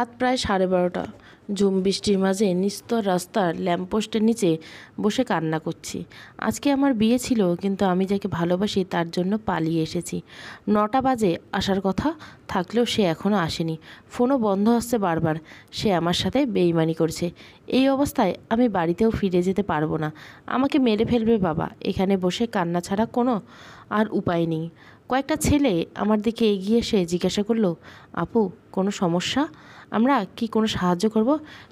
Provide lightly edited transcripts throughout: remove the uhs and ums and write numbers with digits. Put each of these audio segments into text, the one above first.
রাত প্রায় 12:30। ঝুম বৃষ্টির মাঝে নিস্তর রাস্তার ল্যাম্পপোস্টের নিচে বসে কান্না করছি। আজকে আমার বিয়ে ছিল, কিন্তু আমি যাকে ভালোবাসি তার জন্য পালিয়ে এসেছি। 9টা বাজে আসার কথা থাকলেও সে এখনও আসেনি। ফোনও বন্ধ আসছে বারবার। সে আমার সাথে বেইমানি করছে। এই অবস্থায় আমি বাড়িতেও ফিরে যেতে পারবো না। আমাকে মেরে ফেলবে বাবা। এখানে বসে কান্না ছাড়া কোনো আর উপায় নেই। কয়েকটা ছেলে আমার দিকে এগিয়ে এসে জিজ্ঞাসা করলো, আপু কোনো সমস্যা? আমরা কি কোনো সাহায্য করব?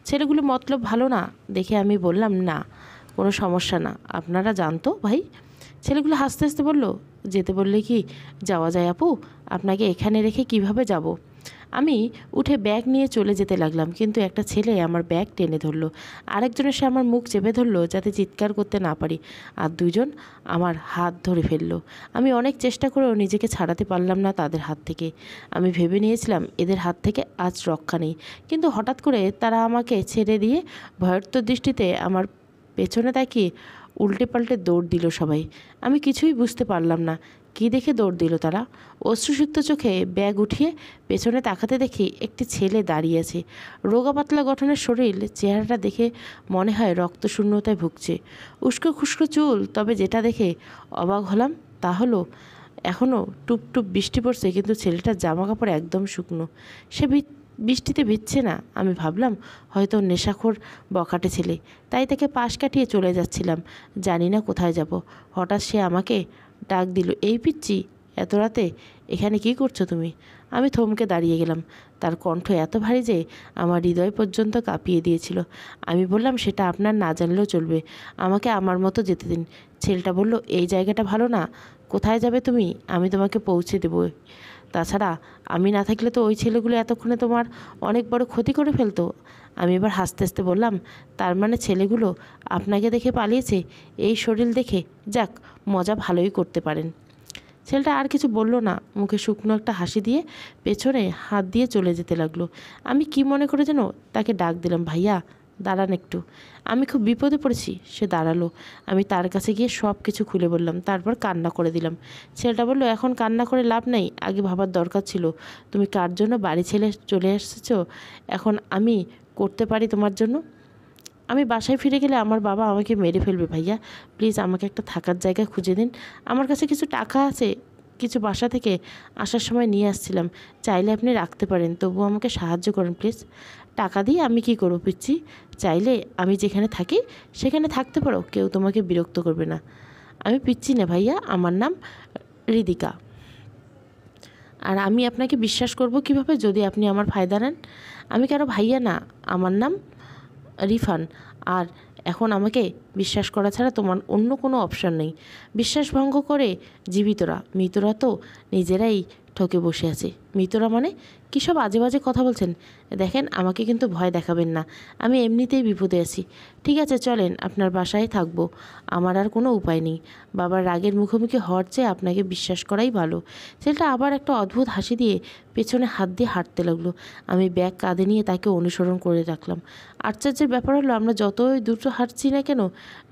ছেলেগুলো মতলব ভালো না দেখে আমি বললাম, না কোনো সমস্যা না, আপনারা জানতো ভাই। ছেলেগুলো হাসতে হাসতে বলল, যেতে বললে কি যাওয়া যায় আপু? আপনাকে এখানে রেখে কিভাবে যাব? আমি উঠে ব্যাগ নিয়ে চলে যেতে লাগলাম, কিন্তু একটা ছেলে আমার ব্যাগ টেনে ধরলো, আরেকজন এসে আমার মুখ চেপে ধরলো যাতে চিৎকার করতে না পারি, আর দুজন আমার হাত ধরে ফেললো। আমি অনেক চেষ্টা করেও নিজেকে ছাড়াতে পারলাম না তাদের হাত থেকে। আমি ভেবে নিয়েছিলাম এদের হাত থেকে আজ রক্ষা নেই, কিন্তু হঠাৎ করে তারা আমাকে ছেড়ে দিয়ে ভয়ার্ত দৃষ্টিতে আমার পেছনে তাকিয়ে উল্টে পাল্টে দৌড় দিল সবাই। আমি কিছুই বুঝতে পারলাম না কি দেখে দৌড় দিল তারা। অশ্রুসিক্ত চোখে ব্যাগ উঠিয়ে পেছনে তাকাতে দেখি একটি ছেলে দাঁড়িয়ে আছে। রোগা পাতলা গঠনের শরীর, চেহারাটা দেখে মনে হয় রক্তশূন্যতায় ভুগছে। উস্কো খুস্কো চুল, তবে যেটা দেখে অবাক হলাম তা হলো এখনও টুপটুপ বৃষ্টি পড়ছে, কিন্তু ছেলেটার জামা কাপড় একদম শুকনো। সে বৃষ্টিতে ভিজছে না। আমি ভাবলাম হয়তো নেশাখোর বখাটে ছেলে, তাই তাকে পাশ কাটিয়ে চলে যাচ্ছিলাম। জানি না কোথায় যাব। হঠাৎ সে আমাকে ডাক দিল, এই পিচ্ছি এত রাতে এখানে কি করছো তুমি? আমি থমকে দাঁড়িয়ে গেলাম। তার কণ্ঠ এত ভারী যে আমার হৃদয় পর্যন্ত কাঁপিয়ে দিয়েছিল। আমি বললাম, সেটা আপনার না জানলেও চলবে, আমাকে আমার মতো যেতে দিন। ছেলেটা বলল, এই জায়গাটা ভালো না, কোথায় যাবে তুমি? আমি তোমাকে পৌঁছে দেবো। তাছাড়া আমি না থাকলে তো ওই ছেলেগুলো এতক্ষণে তোমার অনেক বড় ক্ষতি করে ফেলতো। আমি এবার হাসতে হাসতে বললাম, তার মানে ছেলেগুলো আপনাকে দেখে পালিয়েছে? এই শরীর দেখে যাক, মজা ভালোই করতে পারেন। ছেলেটা আর কিছু বলল না, মুখে শুকনো একটা হাসি দিয়ে পেছনে হাত দিয়ে চলে যেতে লাগলো। আমি কি মনে করে যেন তাকে ডাক দিলাম, ভাইয়া দাঁড়ান একটু, আমি খুব বিপদে পড়েছি। সে দাঁড়ালো। আমি তার কাছে গিয়ে সব কিছু খুলে বললাম, তারপর কান্না করে দিলাম। ছেলেটা বলল, এখন কান্না করে লাভ নাই, আগে ভাবার দরকার ছিল তুমি কার জন্য বাড়ি ছেড়ে চলে এসেছো। এখন আমি করতে পারি তোমার জন্য? আমি বাসায় ফিরে গেলে আমার বাবা আমাকে মেরে ফেলবে। ভাইয়া প্লিজ আমাকে একটা থাকার জায়গা খুঁজে দিন। আমার কাছে কিছু টাকা আছে, কিছু বাসা থেকে আসার সময় নিয়ে আসছিলাম, চাইলে আপনি রাখতে পারেন, তবু আমাকে সাহায্য করুন প্লিজ। টাকা দিয়ে আমি কি করব পিচ্ছি? চাইলে আমি যেখানে থাকি সেখানে থাকতে পারো, কেউ তোমাকে বিরক্ত করবে না। আমি পিচ্ছি না ভাইয়া, আমার নাম হৃদিকা, আর আমি আপনাকে বিশ্বাস করব কিভাবে যদি আপনি আমার ফায়দা নেন? আমি কারো ভাইয়া না, আমার নাম রিফান, আর এখন আমাকে বিশ্বাস করা ছাড়া তোমার অন্য কোনো অপশন নেই। বিশ্বাসভঙ্গ করে জীবিতরা, মৃতরা তো নিজেরাই ঠকে বসে আছে। মৃতরা মানে কী সব আজে বাজে কথা বলছেন? দেখেন আমাকে কিন্তু ভয় দেখাবেন না, আমি এমনিতেই বিপদে আছি। ঠিক আছে চলেন, আপনার বাসায় থাকবো, আমার আর কোনো উপায় নেই। বাবার রাগের মুখোমুখি হওয়ার চেয়ে আপনাকে বিশ্বাস করাই ভালো। ছেলেটা আবার একটা অদ্ভুত হাসি দিয়ে পেছনে হাত দিয়ে হাঁটতে লাগলো। আমি ব্যাগ কাঁধে নিয়ে তাকে অনুসরণ করে রাখলাম। আশ্চর্যের ব্যাপার হলো, আমরা যতই দ্রুত হাঁটছি না কেন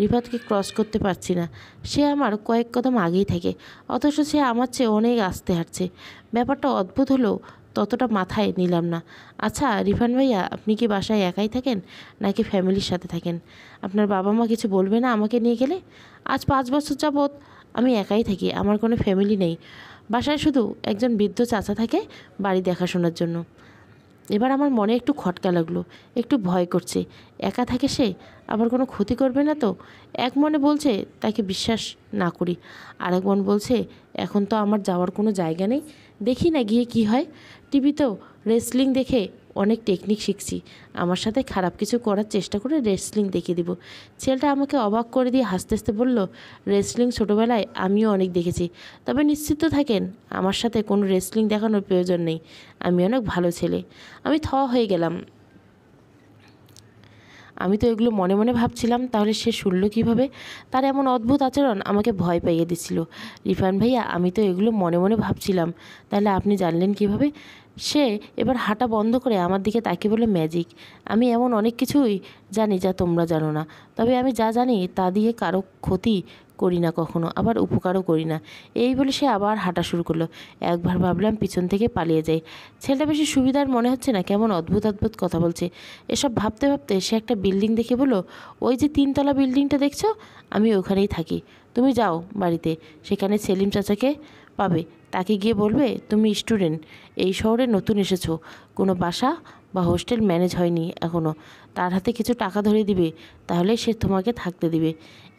রিফাতকে ক্রস করতে পারছি না। সে আমার কয়েক কদম আগেই থাকে, অথচ সে আমার চেয়ে অনেক আস্তে হাঁটছে। ব্যাপারটা অদ্ভুত হলেও ততটা মাথায় নিলাম না। আচ্ছা রিফান ভাইয়া, আপনি কি বাসায় একাই থাকেন নাকি ফ্যামিলির সাথে থাকেন? আপনার বাবা মা কিছু বলবে না আমাকে নিয়ে গেলে? আজ 5 বছর যাবৎ আমি একাই থাকি, আমার কোনো ফ্যামিলি নেই। বাসায় শুধু একজন বৃদ্ধ চাচা থাকে বাড়ি দেখাশোনার জন্য। এবার আমার মনে একটু খটকা লাগলো, একটু ভয় করছে। একা থাকে সে, আবার কোনো ক্ষতি করবে না তো? এক মনে বলছে তাকে বিশ্বাস না করি, আরেক মন বলছে এখন তো আমার যাওয়ার কোনো জায়গা নেই, দেখি না গিয়ে কি হয়। টিভিতেও রেসলিং দেখে অনেক টেকনিক শিখছি, আমার সাথে খারাপ কিছু করার চেষ্টা করে রেসলিং দেখিয়ে দিব। ছেলেটা আমাকে অবাক করে দিয়ে হাসতে হাসতে বলল, রেসলিং ছোটোবেলায় আমিও অনেক দেখেছি, তবে নিশ্চিত থাকেন আমার সাথে কোনো রেসলিং দেখানোর প্রয়োজন নেই, আমি অনেক ভালো ছেলে। আমি থ হয়ে গেলাম। আমি তো এগুলো মনে মনে ভাবছিলাম, তাহলে সে শুনল কীভাবে? তার এমন অদ্ভুত আচরণ আমাকে ভয় পাইয়ে দিচ্ছিল। রিফান ভাইয়া, আমি তো এগুলো মনে মনে ভাবছিলাম, তাহলে আপনি জানলেন কীভাবে? সে এবার হাঁটা বন্ধ করে আমার দিকে তাকিয়ে বলল, ম্যাজিক। আমি এমন অনেক কিছুই জানি যা তোমরা জানো না, তবে আমি যা জানি তা দিয়ে কারো ক্ষতি করি না কখনো, আবার উপকারও করি না। এই বলে সে আবার হাঁটা শুরু করলো। একবার ভাবলাম পিছন থেকে পালিয়ে যাই, ছেলেটা বেশি সুবিধার মনে হচ্ছে না, কেমন অদ্ভুত অদ্ভুত কথা বলছে। এসব ভাবতে ভাবতে সে একটা বিল্ডিং দেখে বলল, ওই যে তিনতলা বিল্ডিংটা দেখছো, আমি ওখানেই থাকি, তুমি যাও বাড়িতে, সেখানে সেলিম চাচাকে পাবে, তাকে গিয়ে বলবে তুমি স্টুডেন্ট, এই শহরে নতুন এসেছো, কোনো বাসা বা হোস্টেল ম্যানেজ হয়নি এখনও, তার হাতে কিছু টাকা ধরে দিবে, তাহলে সে তোমাকে থাকতে দিবে।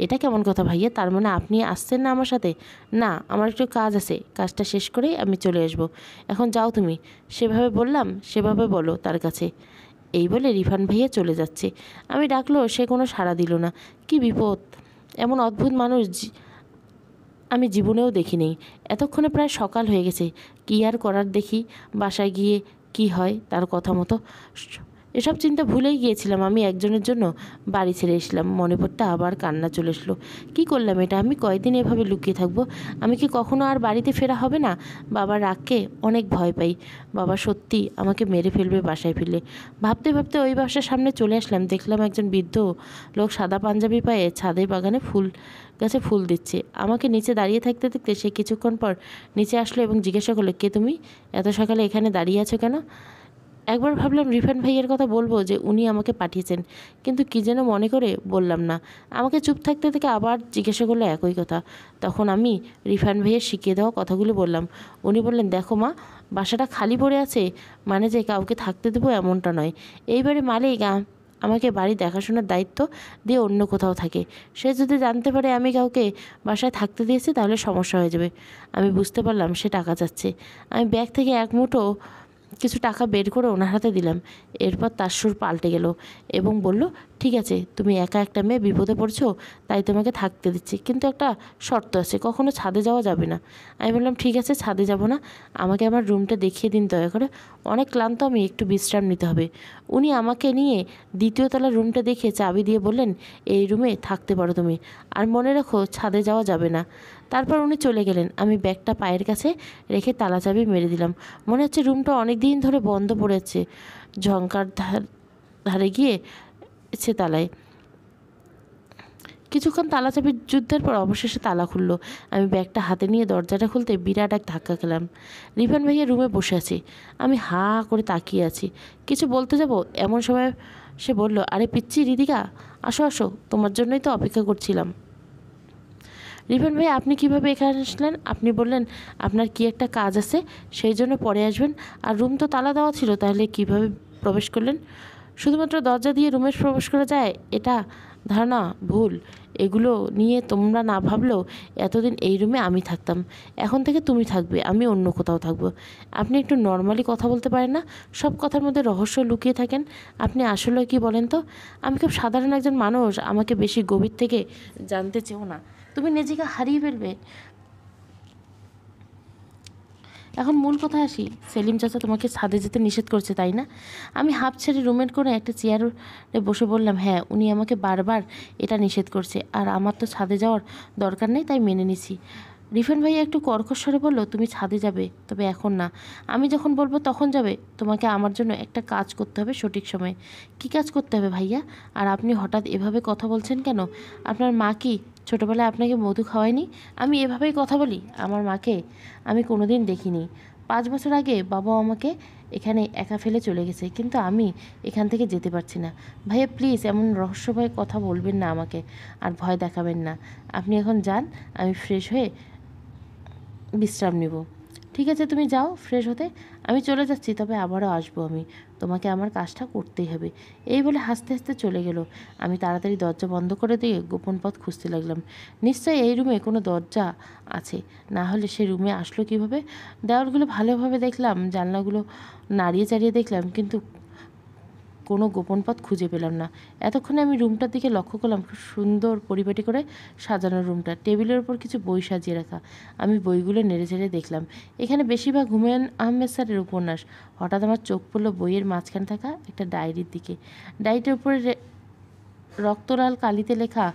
এটা কেমন কথা ভাইয়া, তার মানে আপনি আসছেন না আমার সাথে? না, আমার একটু কাজ আছে, কাজটা শেষ করেই আমি চলে আসব, এখন যাও তুমি, সেভাবে বললাম সেভাবে বলো তার কাছে। এই বলে রিফান ভাইয়া চলে যাচ্ছে। আমি ডাকলেও সে কোনো সাড়া দিল না। কি বিপদ, এমন অদ্ভুত মানুষ আমি জীবনেও দেখিনি। এতক্ষণে প্রায় সকাল হয়ে গেছে, কী আর করার, দেখি বাসায় গিয়ে কি হয় তার কথা মতো। এসব চিন্তা ভুলেই গিয়েছিলাম, আমি একজনের জন্য বাড়ি ছেড়ে এসলাম। মনে পড়তে আবার কান্না চলে এসলো। কী করলাম এটা, আমি কয়দিন এভাবে লুকিয়ে থাকবো? আমি কি কখনো আর বাড়িতে ফেরা হবে না? বাবার রাগকে অনেক ভয় পাই, বাবা সত্যি আমাকে মেরে ফেলবে বাসায় ফিরলে। ভাবতে ভাবতে ওই বাসার সামনে চলে আসলাম। দেখলাম একজন বৃদ্ধ লোক সাদা পাঞ্জাবি পায়ে ছাদের বাগানে ফুল গাছে ফুল দিচ্ছে। আমাকে নিচে দাঁড়িয়ে থাকতে থাকতে সে কিছুক্ষণ পর নিচে আসলো এবং জিজ্ঞাসা করলো, কে তুমি? এত সকালে এখানে দাঁড়িয়ে আছো কেন? একবার ভাবলাম রিফান ভাইয়ের কথা বলবো যে উনি আমাকে পাঠিয়েছেন, কিন্তু কী যেন মনে করে বললাম না। আমাকে চুপ থাকতে থেকে আবার জিজ্ঞাসা করলো একই কথা। তখন আমি রিফান ভাইয়ের শিখিয়ে দেওয়া কথাগুলো বললাম। উনি বললেন, দেখো মা, বাসাটা খালি পড়ে আছে মানে যে কাউকে থাকতে দেবো এমনটা নয়। এইবারে মালিক আমাকে বাড়ি দেখাশোনার দায়িত্ব দিয়ে অন্য কোথাও থাকে, সে যদি জানতে পারে আমি কাউকে বাসায় থাকতে দিয়েছি তাহলে সমস্যা হয়ে যাবে। আমি বুঝতে পারলাম সে টাকা চাচ্ছে। আমি ব্যাগ থেকে এক মুঠো কিছু টাকা বের করে ওনার হাতে দিলাম। এরপর তার সুর পাল্টে গেল এবং বলল, ঠিক আছে, তুমি একা একটা মেয়ে, বিপদে পড়ছো, তাই তোমাকে থাকতে দিচ্ছি, কিন্তু একটা শর্ত আছে, কখনো ছাদে যাওয়া যাবে না। আমি বললাম, ঠিক আছে, ছাদে যাব না, আমাকে আমার রুমটা দেখিয়ে দিন দয়া করে, অনেক ক্লান্ত, আমি একটু বিশ্রাম নিতে হবে। উনি আমাকে নিয়ে দ্বিতীয় তলার রুমটা দেখে চাবি দিয়ে বললেন, এই রুমে থাকতে পারো তুমি, আর মনে রাখো ছাদে যাওয়া যাবে না। তারপর উনি চলে গেলেন। আমি ব্যাগটা পায়ের কাছে রেখে তালা চাবি মেরে দিলাম। মনে হচ্ছে রুমটা অনেক দিন ধরে বন্ধ পড়েছে, ঝঙ্কার ধারে গিয়েছে তালায়। কিছুক্ষণ তালাচাবির যুদ্ধের পর অবশেষে তালা খুলল। আমি ব্যাগটা হাতে নিয়ে দরজাটা খুলতে বিরাট এক ধাক্কা খেলাম। রিফান ভাইয়া রুমে বসে আছে। আমি হা করে তাকিয়ে আছি। কিছু বলতে যাব এমন সময় সে বলল, আরে পিচ্ছি হৃদিকা, আসো আসো, তোমার জন্যই তো অপেক্ষা করছিলাম। রিফান ভাই, আপনি কিভাবে এখানে আসলেন? আপনি বললেন আপনার কি একটা কাজ আছে, সেই জন্য পরে আসবেন, আর রুম তো তালা দেওয়া ছিল, তাহলে কিভাবে প্রবেশ করলেন? শুধুমাত্র দরজা দিয়ে রুমে প্রবেশ করা যায় এটা ধারণা ভুল। এগুলো নিয়ে তোমরা না ভাবলেও এতদিন এই রুমে আমি থাকতাম, এখন থেকে তুমি থাকবে, আমি অন্য কোথাও থাকবো। আপনি একটু নর্মালি কথা বলতে পারেন না? সব কথার মধ্যে রহস্য লুকিয়ে থাকেন। আপনি আসলে কি বলেন তো? আমি খুব সাধারণ একজন মানুষ, আমাকে বেশি গভীর থেকে জানতে চেও না, তুমি নিজেকে হারিয়ে ফেলবে। এখন মূল কথায় আসি, সেলিম চাচা তোমাকে ছাদে যেতে নিষেধ করছে, তাই না? আমি হাফ ছেড়ে রুমের কোণে একটা চেয়ারে বসে বললাম, হ্যাঁ, উনি আমাকে বারবার এটা নিষেধ করছে, আর আমার তো ছাদে যাওয়ার দরকার নেই, তাই মেনে নিছি। রিফান ভাইয়া একটু কর্কশ স্বরে বলল, তুমি ছাদে যাবে, তবে এখন না, আমি যখন বলবো তখন যাবে। তোমাকে আমার জন্য একটা কাজ করতে হবে সঠিক সময়ে। কী কাজ করতে হবে ভাইয়া? আর আপনি হঠাৎ এভাবে কথা বলছেন কেন? আপনার মা কি ছোটোবেলায় আপনাকে মধু খাওয়ায়নি? আমি এভাবেই কথা বলি? আমার মাকে আমি কোনোদিন দেখিনি। 5 বছর আগে বাবা আমাকে এখানে একা ফেলে চলে গেছে, কিন্তু আমি এখান থেকে যেতে পারছি না। ভাইয়া প্লিজ, এমন রহস্যময় কথা বলবেন না আমাকে, আর ভয় দেখাবেন না। আপনি এখন যান, আমি ফ্রেশ হয়ে বিশ্রাম নেব। ঠিক আছে, তুমি যাও ফ্রেশ হতে, আমি চলে যাচ্ছি, তবে আবারও আসবো, আমি তোমাকে আমার কাজটা করতেই হবে। এই বলে হাসতে হাসতে চলে গেল। আমি তাড়াতাড়ি দরজা বন্ধ করে দিয়ে গোপন পথ খুঁজতে লাগলাম। নিশ্চয়ই এই রুমে কোনো দরজা আছে, না হলে সে রুমে আসলো কীভাবে? দেওয়ালগুলো ভালোভাবে দেখলাম, জানলাগুলো নাড়িয়ে চাড়িয়ে দেখলাম, কিন্তু কোনো গোপন পথ খুঁজে পেলাম না। এতক্ষণে আমি রুমটার দিকে লক্ষ্য করলাম, খুব সুন্দর পরিপাটি করে সাজানো রুমটা। টেবিলের ওপর কিছু বই সাজিয়ে রাখা, আমি বইগুলো নেড়ে চেড়ে দেখলাম। এখানে বেশিরভাগ হুমায়ুন আহমেদ স্যারের উপন্যাস। হঠাৎ আমার চোখ পড়ল বইয়ের মাঝখানে থাকা একটা ডায়েরির দিকে। ডায়েরিটার উপরে রক্তলাল কালিতে লেখা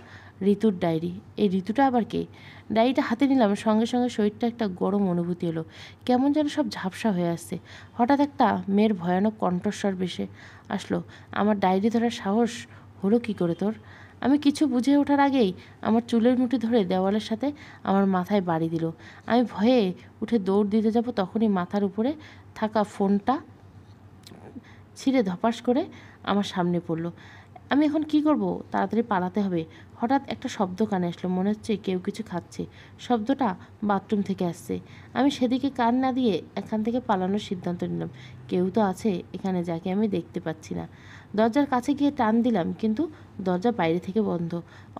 ঋতুর ডায়েরি। এই ঋতুটা আবার কে? ডায়েরিটা হাতে নিলাম, সঙ্গে সঙ্গে শরীরটা একটা গরম অনুভূতি এলো, কেমন যেন সব ঝাপসা হয়ে আসছে। হঠাৎ একটা মেয়ের ভয়ানক কণ্ঠস্বর ভেসে আসলো, আমার ডায়েরি ধরার সাহস হলো কী করে তোর? আমি কিছু বুঝে ওঠার আগেই আমার চুলের মুঠি ধরে দেওয়ালের সাথে আমার মাথায় বাড়ি দিল। আমি ভয়ে উঠে দৌড় দিতে যাব, তখনই মাথার উপরে থাকা ফোনটা ছিঁড়ে ধপাস করে আমার সামনে পড়ল। আমি এখন কি করব? তাড়াতাড়ি পালাতে হবে। হঠাৎ একটা শব্দ কানে আসলো, মনে হচ্ছে কেউ কিছু খাচ্ছে। শব্দটা বাথরুম থেকে আসছে। আমি সেদিকে কান না দিয়ে এখান থেকে পালানোর সিদ্ধান্ত নিলাম। কেউ তো আছে এখানে, যাকে আমি দেখতে পাচ্ছি না। দরজার কাছে গিয়ে টান দিলাম, কিন্তু দরজা বাইরে থেকে বন্ধ।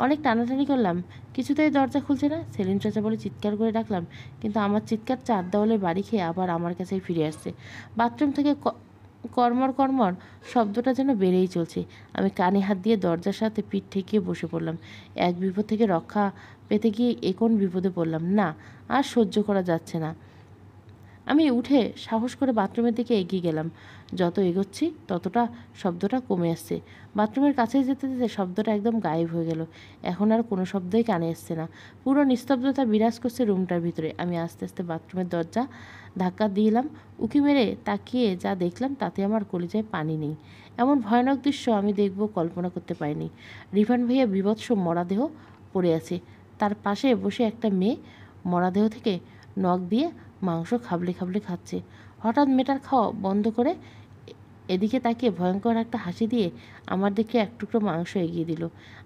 অনেক টানাটানি করলাম, কিছুতেই দরজা খুলছে না। সেলিম চাচা বলে চিৎকার করে ডাকলাম, কিন্তু আমার চিৎকার চার দেওয়ালে বাড়ি খেয়ে আবার আমার কাছেই ফিরে আসছে। বাথরুম থেকে কর্মর শব্দটা যেন বেড়েই চলছে। আমি কানে হাত দিয়ে দরজার সাথে পিঠ ঠেকিয়ে বসে পড়লাম। এক বিপদ থেকে রক্ষা পেতে গিয়ে এখন বিপদে পড়লাম। না, আর সহ্য করা যাচ্ছে না। আমি উঠে সাহস করে বাথরুমের দিকে এগিয়ে গেলাম। যত এগোচ্ছি ততটা শব্দটা কমে আসছে। বাথরুমের কাছে যেতে যেতে শব্দটা একদম গায়েব হয়ে গেল। এখন আর কোনো শব্দই কানে আসছে না। পুরো নিস্তব্ধতা বিরাজ করছে রুমটার ভিতরে। আমি আস্তে আস্তে বাথরুমের দরজা ধাক্কা দিলাম। উঁকি মেরে তাকিয়ে যা দেখলাম তাতে আমার কলিজায় পানি নেই। এমন ভয়ানক দৃশ্য আমি দেখব কল্পনা করতে পারিনি। রিফান ভাইয়া বীভৎস মরাদেহ পড়ে আছে। তার পাশে বসে একটা মেয়ে মরাদেহ থেকে নখ দিয়ে মাংস খাবলে খাবলে খাচ্ছে। হঠাৎ মেয়েটার খাওয়া বন্ধ করে এদিকে তাকিয়ে ভয়ঙ্কর একটা হাসি দিয়ে আমার দিকে এক টুকরো মাংস এগিয়ে দিল।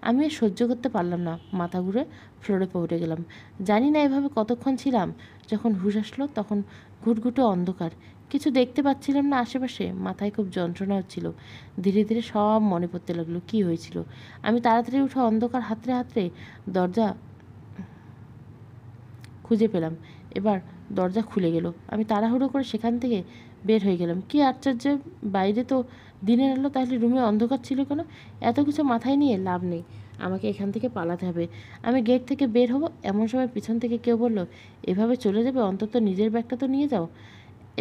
আমি সহ্য করতে পারলাম না, মাথা ঘুরে ফ্লোরে পড়ে গেলাম। জানি না এভাবে কতক্ষণ ছিলাম। যখন হুঁশ আসলো তখন ঘুটঘুটে অন্ধকার, কিছু দেখতে পাচ্ছিলাম না আশেপাশে। মাথায় খুব যন্ত্রণা হচ্ছিল। ধীরে ধীরে সব মনে পড়তে লাগলো কি হয়েছিল। আমি তাড়াতাড়ি উঠে অন্ধকার হাতড়ে হাতড়ে দরজা খুঁজে পেলাম। এবার দরজা খুলে গেল। আমি তাড়াহুড়ো করে সেখান থেকে বের হয়ে গেলাম। কি আশ্চর্য, বাইরে তো দিনের আলো, তাহলে রুমে অন্ধকার ছিল কেন? এত কিছু মাথায় নিয়ে লাভ নেই, আমাকে এখান থেকে পালাতে হবে। আমি গেট থেকে বের হব, এমন সময় পিছন থেকে কেউ বলল, এভাবে চলে যাবে, অন্তত নিজের ব্যাগটা তো নিয়ে যাও।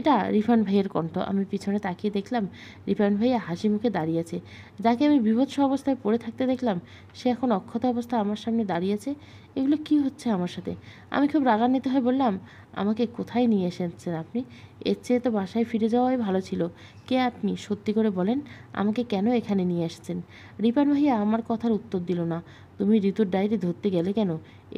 এটা রিফান ভাইয়ের কণ্ঠ। আমি পিছনে তাকিয়ে দেখলাম রিফান ভাইয়া হাসি মুখে দাঁড়িয়ে আছে। যাকে আমি বিভৎস অবস্থায় পড়ে থাকতে দেখলাম, সে এখন অক্ষত অবস্থা আমার সামনে দাঁড়িয়ে আছে। এগুলো কি হচ্ছে আমার সাথে? আমি খুব রাগান্বিত হয়ে বললাম, আমাকে কোথায় নিয়ে এসেছেন আপনি? এর চেয়ে তো বাসায় ফিরে যাওয়াই ভালো ছিল। কে আপনি, সত্যি করে বলেন, আমাকে কেন এখানে নিয়ে এসেছেন? রিফান ভাইয়া আমার কথার উত্তর দিল না। তুমি ঋতুর ডায়েরি ধরতে গেলে কেন?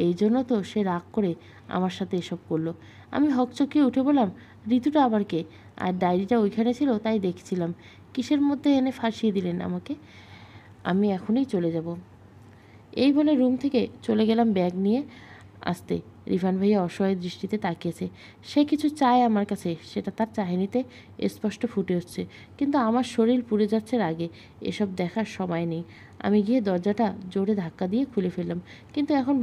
এই জন্য তো সে রাগ করে আমার সাথে এসব করলো। আমি হকচকিয়ে উঠে বললাম, ঋতুটা আবার কে? আর ডায়েরিটা ওইখানে ছিল, তাই দেখছিলাম। কিসের মধ্যে এনে ফাঁসিয়ে দিলেন আমাকে? আমি এখনই চলে যাব। এই বলে রুম থেকে চলে গেলাম ব্যাগ নিয়ে আসতে। রিফান ভাইয়া অসহায় দৃষ্টিতে তাকিয়েছে। সে কিছু চায় আমার কাছে, সেটা তার চাহিনিতে স্পষ্ট ফুটে উঠছে, কিন্তু আমার শরীর পুড়ে যাচ্ছে রাগে। এসব দেখার সময় নেই। আমি গিয়ে দরজাটা জোরে ধাক্কা দিয়ে খুলে ফেললাম, কিন্তু এখন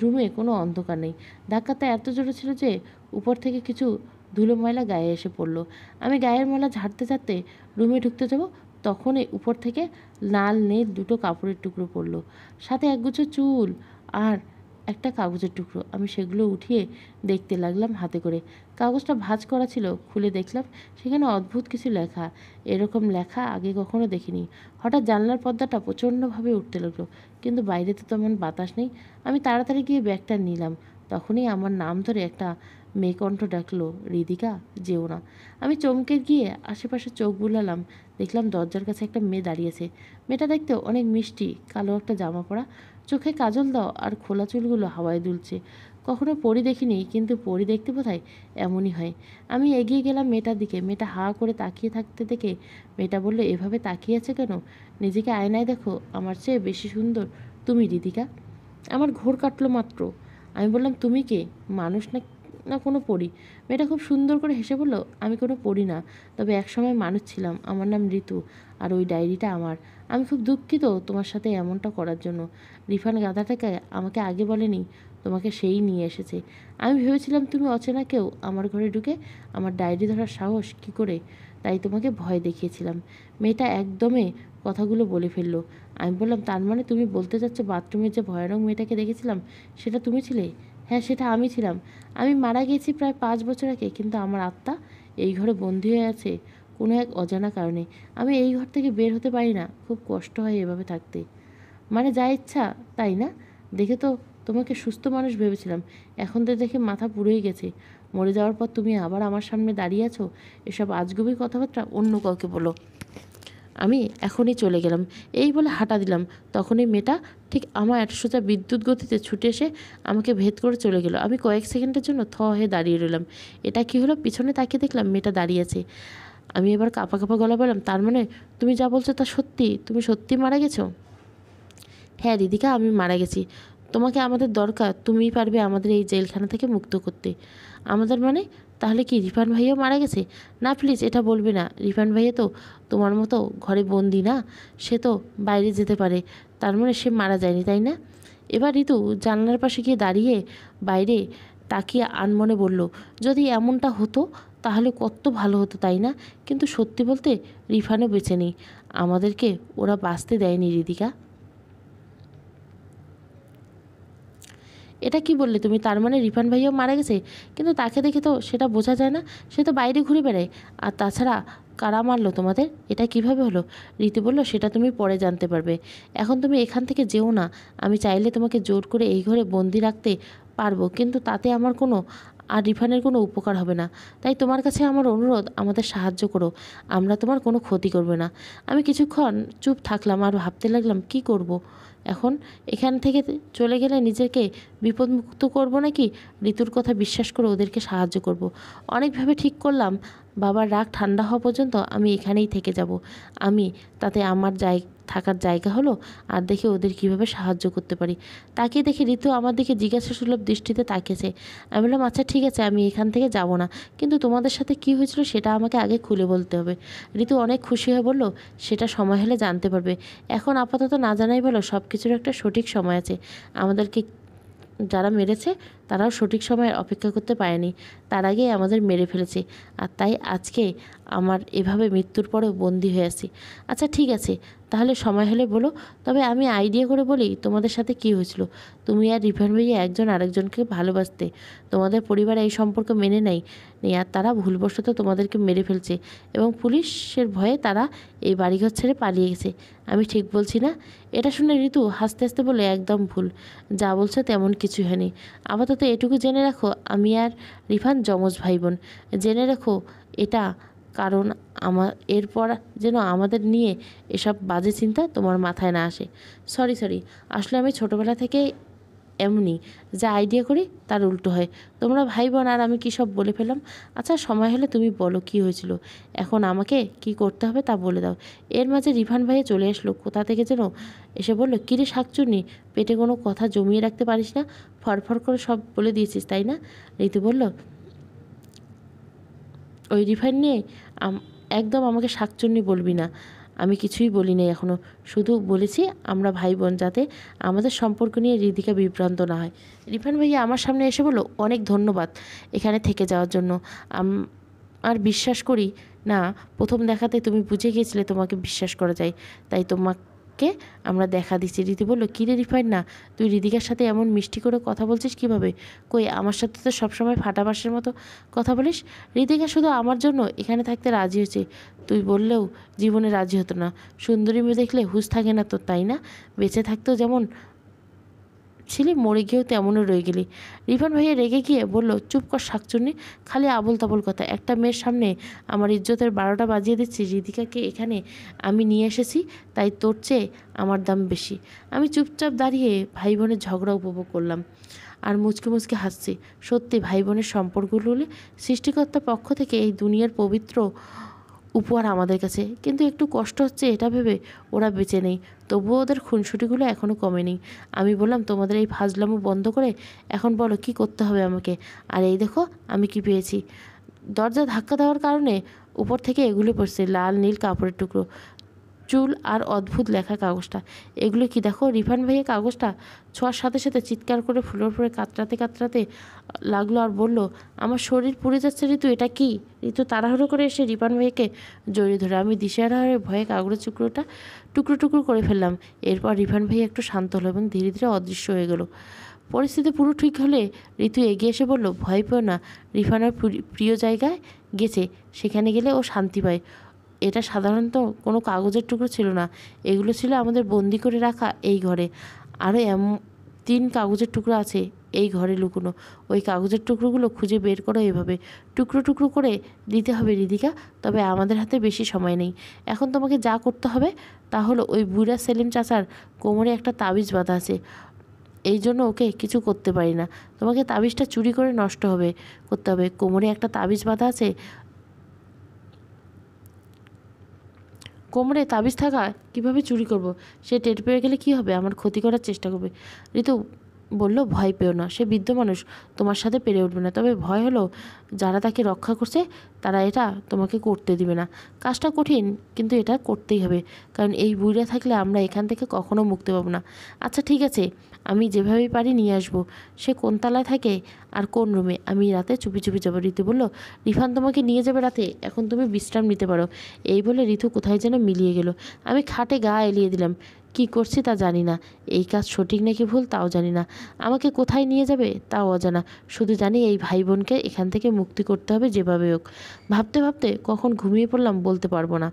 রুমে কোনো অন্ধকার নেই। ধাক্কাটা এত জোরে ছিল যে উপর থেকে কিছু ধুলো ময়লা গায়ে এসে পড়লো। আমি গায়ের ময়লা ঝাড়তে ঝাড়তে রুমে ঢুকতে যাব, তখনই উপর থেকে লাল নীল দুটো কাপড়ের টুকরো পড়লো, সাথে একগুচ্ছ চুল আর একটা কাগজের টুকরো। আমি সেগুলো উঠিয়ে দেখতে লাগলাম হাতে করে। কাগজটা ভাঁজ করা ছিল, খুলে দেখলাম সেখানে অদ্ভুত কিছু লেখা। এরকম লেখা আগে কখনো দেখিনি। হঠাৎ জানলার পর্দাটা প্রচণ্ডভাবে উঠতে লাগলো, কিন্তু বাইরে তো তেমন বাতাস নেই। আমি তাড়াতাড়ি গিয়ে ব্যাগটা নিলাম, তখনই আমার নাম ধরে একটা মেয়েকণ্ঠ ডাকলো, হৃদিকা, যেও না। আমি চমকে গিয়ে আশেপাশে চোখ বুলালাম, দেখলাম দরজার কাছে একটা মেয়ে দাঁড়িয়েছে। মেয়েটা দেখতে অনেক মিষ্টি, কালো একটা জামা পরা, চোখে কাজল দাও আর খোলা চুলগুলো হাওয়ায় দুলছে। কখনো পরি দেখিনি, কিন্তু পরি দেখতে বোধহয় এমনই হয়। আমি এগিয়ে গেলাম মেয়েটার দিকে। মেয়েটা হা করে তাকিয়ে থাকতে দেখে মেয়েটা বলল, এভাবে তাকিয়ে আছে কেন? নিজেকে আয়নায় দেখো, আমার চেয়ে বেশি সুন্দর তুমি হৃদিকা। আমার ঘোর কাটলো মাত্র। আমি বললাম, তুমি কে, মানুষ না কোনো পরি? মেয়েটা খুব সুন্দর করে হেসে বলল, আমি কোনো পরি না, তবে একসময় মানুষ ছিলাম। আমার নাম ঋতু, আর ওই ডায়েরিটা আমার। আমি খুব দুঃখিত তোমার সাথে এমনটা করার জন্য। রিফান গাধাটাকে আমাকে আগে বলেনি, তোমাকে সেই নিয়ে এসেছে। আমি ভেবেছিলাম তুমি অচেনা কেউ, আমার ঘরে ঢুকে আমার ডায়েরি ধরার সাহস কী করে, তাই তোমাকে ভয় দেখিয়েছিলাম। মেয়েটা একদমই কথাগুলো বলে ফেললো। আমি বললাম, তার মানে তুমি বলতে চাচ্ছ বাথরুমের যে ভয়ানক মেয়েটাকে দেখেছিলাম সেটা তুমি ছিলে? হ্যাঁ, সেটা আমি ছিলাম। আমি মারা গেছি প্রায় 5 বছর আগে, কিন্তু আমার আত্মা এই ঘরে বন্দী হয়ে আছে কোনো এক অজানা কারণে। আমি এই ঘর থেকে বের হতে পারি না, খুব কষ্ট হয় এভাবে থাকতে। মানে যা ইচ্ছা তাই না? দেখে তো তোমাকে সুস্থ মানুষ ভেবেছিলাম, এখন তো দেখে মাথা পুরোই গেছে। মরে যাওয়ার পর তুমি আবার আমার সামনে দাঁড়িয়ে আছো। এসব আজগুবি কথাবার্তা অন্য কাউকে বলো। আমি এখনই চলে গেলাম এই বলে হাঁটা দিলাম। তখনই মেয়েটা ঠিক আমার একটা সোজা বিদ্যুৎ গতিতে ছুটে এসে আমাকে ভেদ করে চলে গেল। আমি কয়েক সেকেন্ডের জন্য থ হয়ে দাঁড়িয়ে রইলাম। এটা কি হলো, পিছনে তাকিয়ে দেখলাম মেয়েটা দাঁড়িয়ে আছে। আমি এবার কাঁপা কাঁপা গলা বললাম, তার মানে তুমি যা বলছো তা সত্যি? তুমি সত্যি মারা গেছো? হ্যাঁ হৃদিকা, আমি মারা গেছি। তোমাকে আমাদের দরকার, তুমিই পারবে আমাদের এই জেলখানা থেকে মুক্ত করতে। আমাদের মানে? তাহলে কি রিফান ভাইয়াও মারা গেছে? না প্লিজ এটা বলবে না। রিফান ভাইয়া তো তোমার মতো ঘরে বন্দি না, সে তো বাইরে যেতে পারে। তার মানে সে মারা যায়নি, তাই না? এবার ঋতু জানলার পাশে গিয়ে দাঁড়িয়ে বাইরে তাকিয়ে আনমনে বলল, যদি এমনটা হতো তাহলে কত ভালো হতো, তাই না? কিন্তু সত্যি বলতে রিফানও বেঁচে নেই, আমাদেরকে ওরা বাঁচতে দেয়নি। হৃদিকা এটা কি বললে তুমি? তার মানে রিফান ভাইও মারা গেছে? কিন্তু তাকে দেখে তো সেটা বোঝা যায় না, সে তো বাইরে ঘুরে বেড়ায়। আর তাছাড়া কারা মারলো তোমাদের? এটা কিভাবে হলো? রীতি বলল, সেটা তুমি পরে জানতে পারবে, এখন তুমি এখান থেকে যেও না। আমি চাইলে তোমাকে জোর করে এই ঘরে বন্দি রাখতে পারবো, কিন্তু তাতে আমার কোনো আর রিফানের কোনো উপকার হবে না। তাই তোমার কাছে আমার অনুরোধ, আমাদের সাহায্য করো, আমরা তোমার কোনো ক্ষতি করব না। আমি কিছুক্ষণ চুপ থাকলাম আর ভাবতে লাগলাম কি করব। এখন এখান থেকে চলে গেলে নিজেকে বিপদমুক্ত করব নাকি ঋতুর কথা বিশ্বাস করে ওদেরকে সাহায্য করব। অনেকভাবে ঠিক করলাম বাবার রাগ ঠান্ডা হওয়া পর্যন্ত আমি এখানেই থেকে যাব। আমি তাতে আমার থাকার জায়গা হলো, আর দেখে ওদের কিভাবে সাহায্য করতে পারি। তাকিয়ে দেখে ঋতু আমার দিকে জিজ্ঞাসা সুলভ দৃষ্টিতে তাকিয়েছে। আমি বললাম, আচ্ছা ঠিক আছে, আমি এখান থেকে যাব না, কিন্তু তোমাদের সাথে কি হয়েছিল সেটা আমাকে আগে খুলে বলতে হবে। ঋতু অনেক খুশি হয়ে বলল, সেটা সময় হলে জানতে পারবে, এখন আপাতত না জানাই ভালো। সব কিছুর একটা সঠিক সময় আছে, আমাদেরকে যারা মেরেছে তারাও সঠিক সময়ের অপেক্ষা করতে পারেনি, তার আগে আমাদের মেরে ফেলেছে। আর তাই আজকে আমার এভাবে মৃত্যুর পরেও বন্দি হয়ে আছি। আচ্ছা ঠিক আছে, তাহলে সময় হলে বলো, তবে আমি আইডিয়া করে বলি তোমাদের সাথে কি হয়েছিল। তুমি আর রিফান ভাইয়া একজন আরেকজনকে ভালোবাসতে, তোমাদের পরিবারে এই সম্পর্ক মেনে নেই, আর তারা ভুলবশত তোমাদেরকে মেরে ফেলছে এবং পুলিশের ভয়ে তারা এই বাড়িঘর ছেড়ে পালিয়ে গেছে। আমি ঠিক বলছি না? এটা শুনে ঋতু হাসতে হাসতে বলে, একদম ভুল, যা বলছো তেমন কিছু হয়নি। আপাতত এটুকু জেনে রাখো, আমি আর রিফান যমজ ভাই বোন। জেনে রাখো এটা, কারণ এরপর যেন আমাদের নিয়ে এসব বাজে চিন্তা তোমার মাথায় না আসে। সরি, আসলে আমি ছোটোবেলা থেকে এমনি, যা আইডিয়া করি তার উল্টো হয়। তোমরা ভাই বোন, আর আমি কী সব বলে ফেললাম। আচ্ছা সময় হলে তুমি বলো কি হয়েছিল, এখন আমাকে কি করতে হবে তা বলে দাও। এর মাঝে রিফান ভাইয়া চলে আসলো কোথা থেকে যেন, এসে বললো, কী রে শাকচুন্নি, পেটে কোনো কথা জমিয়ে রাখতে পারিস না, ফরফর করে সব বলে দিয়েছিস তাই না? ঋতু বলল, ওই রিফান নিয়ে একদম আমাকে শাকচুন্নি বলবি না। আমি কিছুই বলি নাই এখনও, শুধু বলেছি আমরা ভাই বোন, যাতে আমাদের সম্পর্ক নিয়ে হৃদিকা বিভ্রান্ত না হয়। রিফান ভাইয়া আমার সামনে এসে বলল, অনেক ধন্যবাদ এখানে থেকে যাওয়ার জন্য। আর বিশ্বাস করি না, প্রথম দেখাতে তুমি বুঝে গিয়েছিলে তোমাকে বিশ্বাস করা যায়, তাই তোমাকে আমরা দেখা দিচ্ছি। রীতি বলল, কী রে রিফান, না তুই হৃদিকার সাথে এমন মিষ্টি করে কথা বলছিস কিভাবে? কই আমার সাথে তো সবসময় ফাটাবাসের মতো কথা বলিস। হৃদিকা শুধু আমার জন্য এখানে থাকতে রাজি হয়েছে, তুই বললেও জীবনে রাজি হতো না। সুন্দরী মেয়ে দেখলে হুঁশ থাকে না তো, তাই না? বেঁচে থাকতেও যেমন ছিলি, মরে গিয়েও তেমনও রয়ে গেলি। রিফান ভাইয়া রেগে গিয়ে বলল, চুপ কর শাকচুন্নি, খালি আবল তাবল কথা। একটা মেয়ের সামনে আমার ইজ্জতের 12টা বাজিয়ে দিচ্ছি। হৃদিকাকে এখানে আমি নিয়ে এসেছি, তাই তোর চেয়ে আমার দাম বেশি। আমি চুপচাপ দাঁড়িয়ে ভাই বোনের ঝগড়া উপভোগ করলাম আর মুচকে মুচকে হাসছি। সত্যি ভাই বোনের সম্পর্কগুলো হলে সৃষ্টিকর্তার পক্ষ থেকে এই দুনিয়ার পবিত্র উপহার আমাদের কাছে। কিন্তু একটু কষ্ট হচ্ছে এটা ভেবে ওরা বেঁচে নেই, তবুও ওদের খুনসুটিগুলো এখনও কমেনি। আমি বললাম, তোমাদের এই ফাজলামো বন্ধ করে এখন বলো কি করতে হবে আমাকে। আর এই দেখো আমি কি পেয়েছি। দরজা ধাক্কা দেওয়ার কারণে উপর থেকে এগুলো পড়ছে, লাল নীল কাপড়ের টুকরো, চুল আর অদ্ভুত লেখা কাগজটা। এগুলো কি দেখো? রিফান ভাইয়া কাগজটা ছোঁয়ার সাথে সাথে চিৎকার করে ফুলোর ফুলে কাতরাতে কাতরাতে লাগলো আর বলল, আমার শরীর পুড়ে যাচ্ছে ঋতু, এটা কি? ঋতু তাড়াহুড়ো করে এসে রিফান ভাইয়াকে জড়িয়ে ধরে। আমি দিশেহারা হয়ে ভয়ে কাগজের টুকরো টুকরো করে ফেললাম। এরপর রিফান ভাইয়া একটু শান্ত হলো এবং ধীরে ধীরে অদৃশ্য হয়ে গেল। পরিস্থিতি পুরো ঠিক হলে ঋতু এগিয়ে এসে বলল, ভয় পেও না, রিফানের প্রিয় জায়গায় গেছে, সেখানে গেলে ও শান্তি পায়। এটা সাধারণত কোনো কাগজের টুকরো ছিল না, এগুলো ছিল আমাদের বন্দি করে রাখা এই ঘরে। আরও তিন কাগজের টুকরো আছে এই ঘরে লুকোনো, ওই কাগজের টুকরোগুলো খুঁজে বের করো। এভাবে টুকরো টুকরো করে দিতে হবে হৃদিকা, তবে আমাদের হাতে বেশি সময় নেই। এখন তোমাকে যা করতে হবে তা হলো, ওই বুড়া সেলিম চাচার কোমরে একটা তাবিজ বাঁধা আছে, এই জন্য ওকে কিছু করতে পারি না। তোমাকে তাবিজটা চুরি করে করতে হবে। কোমরে একটা তাবিজ বাঁধা আছে, কোমরে তাবিজ থাকা কীভাবে চুরি করব? সে টের পেয়ে গেলে কী হবে? আমার ক্ষতি করার চেষ্টা করবে। ঋতু বলল, ভয় পেও না, সে বৃদ্ধ মানুষ, তোমার সাথে পেরে উঠবে না। তবে ভয় হলো যারা তাকে রক্ষা করছে তারা এটা তোমাকে করতে দিবে না। কাজটা কঠিন, কিন্তু এটা করতেই হবে, কারণ এই বুড়া থাকলে আমরা এখান থেকে কখনো মুক্তি পাবো না। আচ্ছা ঠিক আছে, আমি যেভাবেই পারি নিয়ে আসবো। সে কোন তালায় থাকে আর কোন রুমে? আমি রাতে চুপি চুপি যাবো। ঋতু বলল, রিফান তোমাকে নিয়ে যাবে রাতে, এখন তুমি বিশ্রাম নিতে পারো। এই বলে ঋতু কোথায় যেন মিলিয়ে গেল। আমি খাটে গা এলিয়ে দিলাম। কি করছি তা জানি না, এই কাজ সঠিক নাকি ভুল তাও জানি না, আমাকে কোথায় নিয়ে যাবে তাও অজানা। শুধু জানি এই ভাই বোনকে এখান থেকে মুক্তি করতে হবে যেভাবে হোক। ভাবতে ভাবতে কখন ঘুমিয়ে পড়লাম বলতে পারবো না।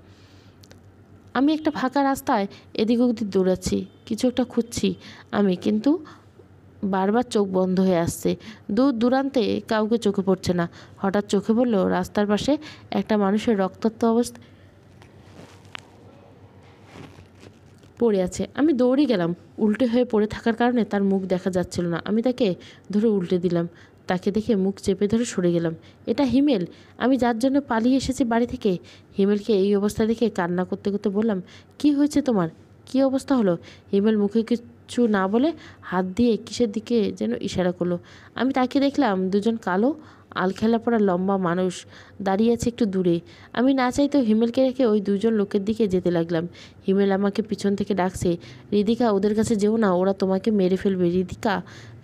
আমি একটা ফাঁকা রাস্তায় এদিক ওদিক দৌড়াচ্ছি, কিছু একটা খুঁজছি আমি, কিন্তু বারবার চোখ বন্ধ হয়ে আসছে। দূর দূরান্তে কাউকে চোখে পড়ছে না। হঠাৎ চোখে পড়লো রাস্তার পাশে একটা মানুষের রক্তাক্ত অবস্থায় পড়ে আছে। আমি দৌড়ে গেলাম, উল্টে হয়ে পড়ে থাকার কারণে তার মুখ দেখা যাচ্ছিল না। আমি তাকে ধরে উল্টে দিলাম, তাকে দেখে মুখ চেপে ধরে সরে গেলাম। এটা হিমেল, আমি যার জন্য পালিয়ে এসেছি বাড়ি থেকে। হিমেলকে এই অবস্থা দেখে কান্না করতে করতে বললাম, কি হয়েছে তোমার, কি অবস্থা হলো? হিমেল মুখে কিছু না বলে হাত দিয়ে কিসের দিকে যেন ইশারা করলো। আমি তাকে দেখলাম, দুজন কালো আলখেলা পড়া লম্বা মানুষ দাঁড়িয়ে আছে একটু দূরে। আমি না চাইতেও হিমেলকে রেখে ওই দুজন লোকের দিকে যেতে লাগলাম। হিমেল আমাকে পিছন থেকে ডাকছে, হৃদিকা ওদের কাছে যেও না, ওরা তোমাকে মেরে ফেলবে।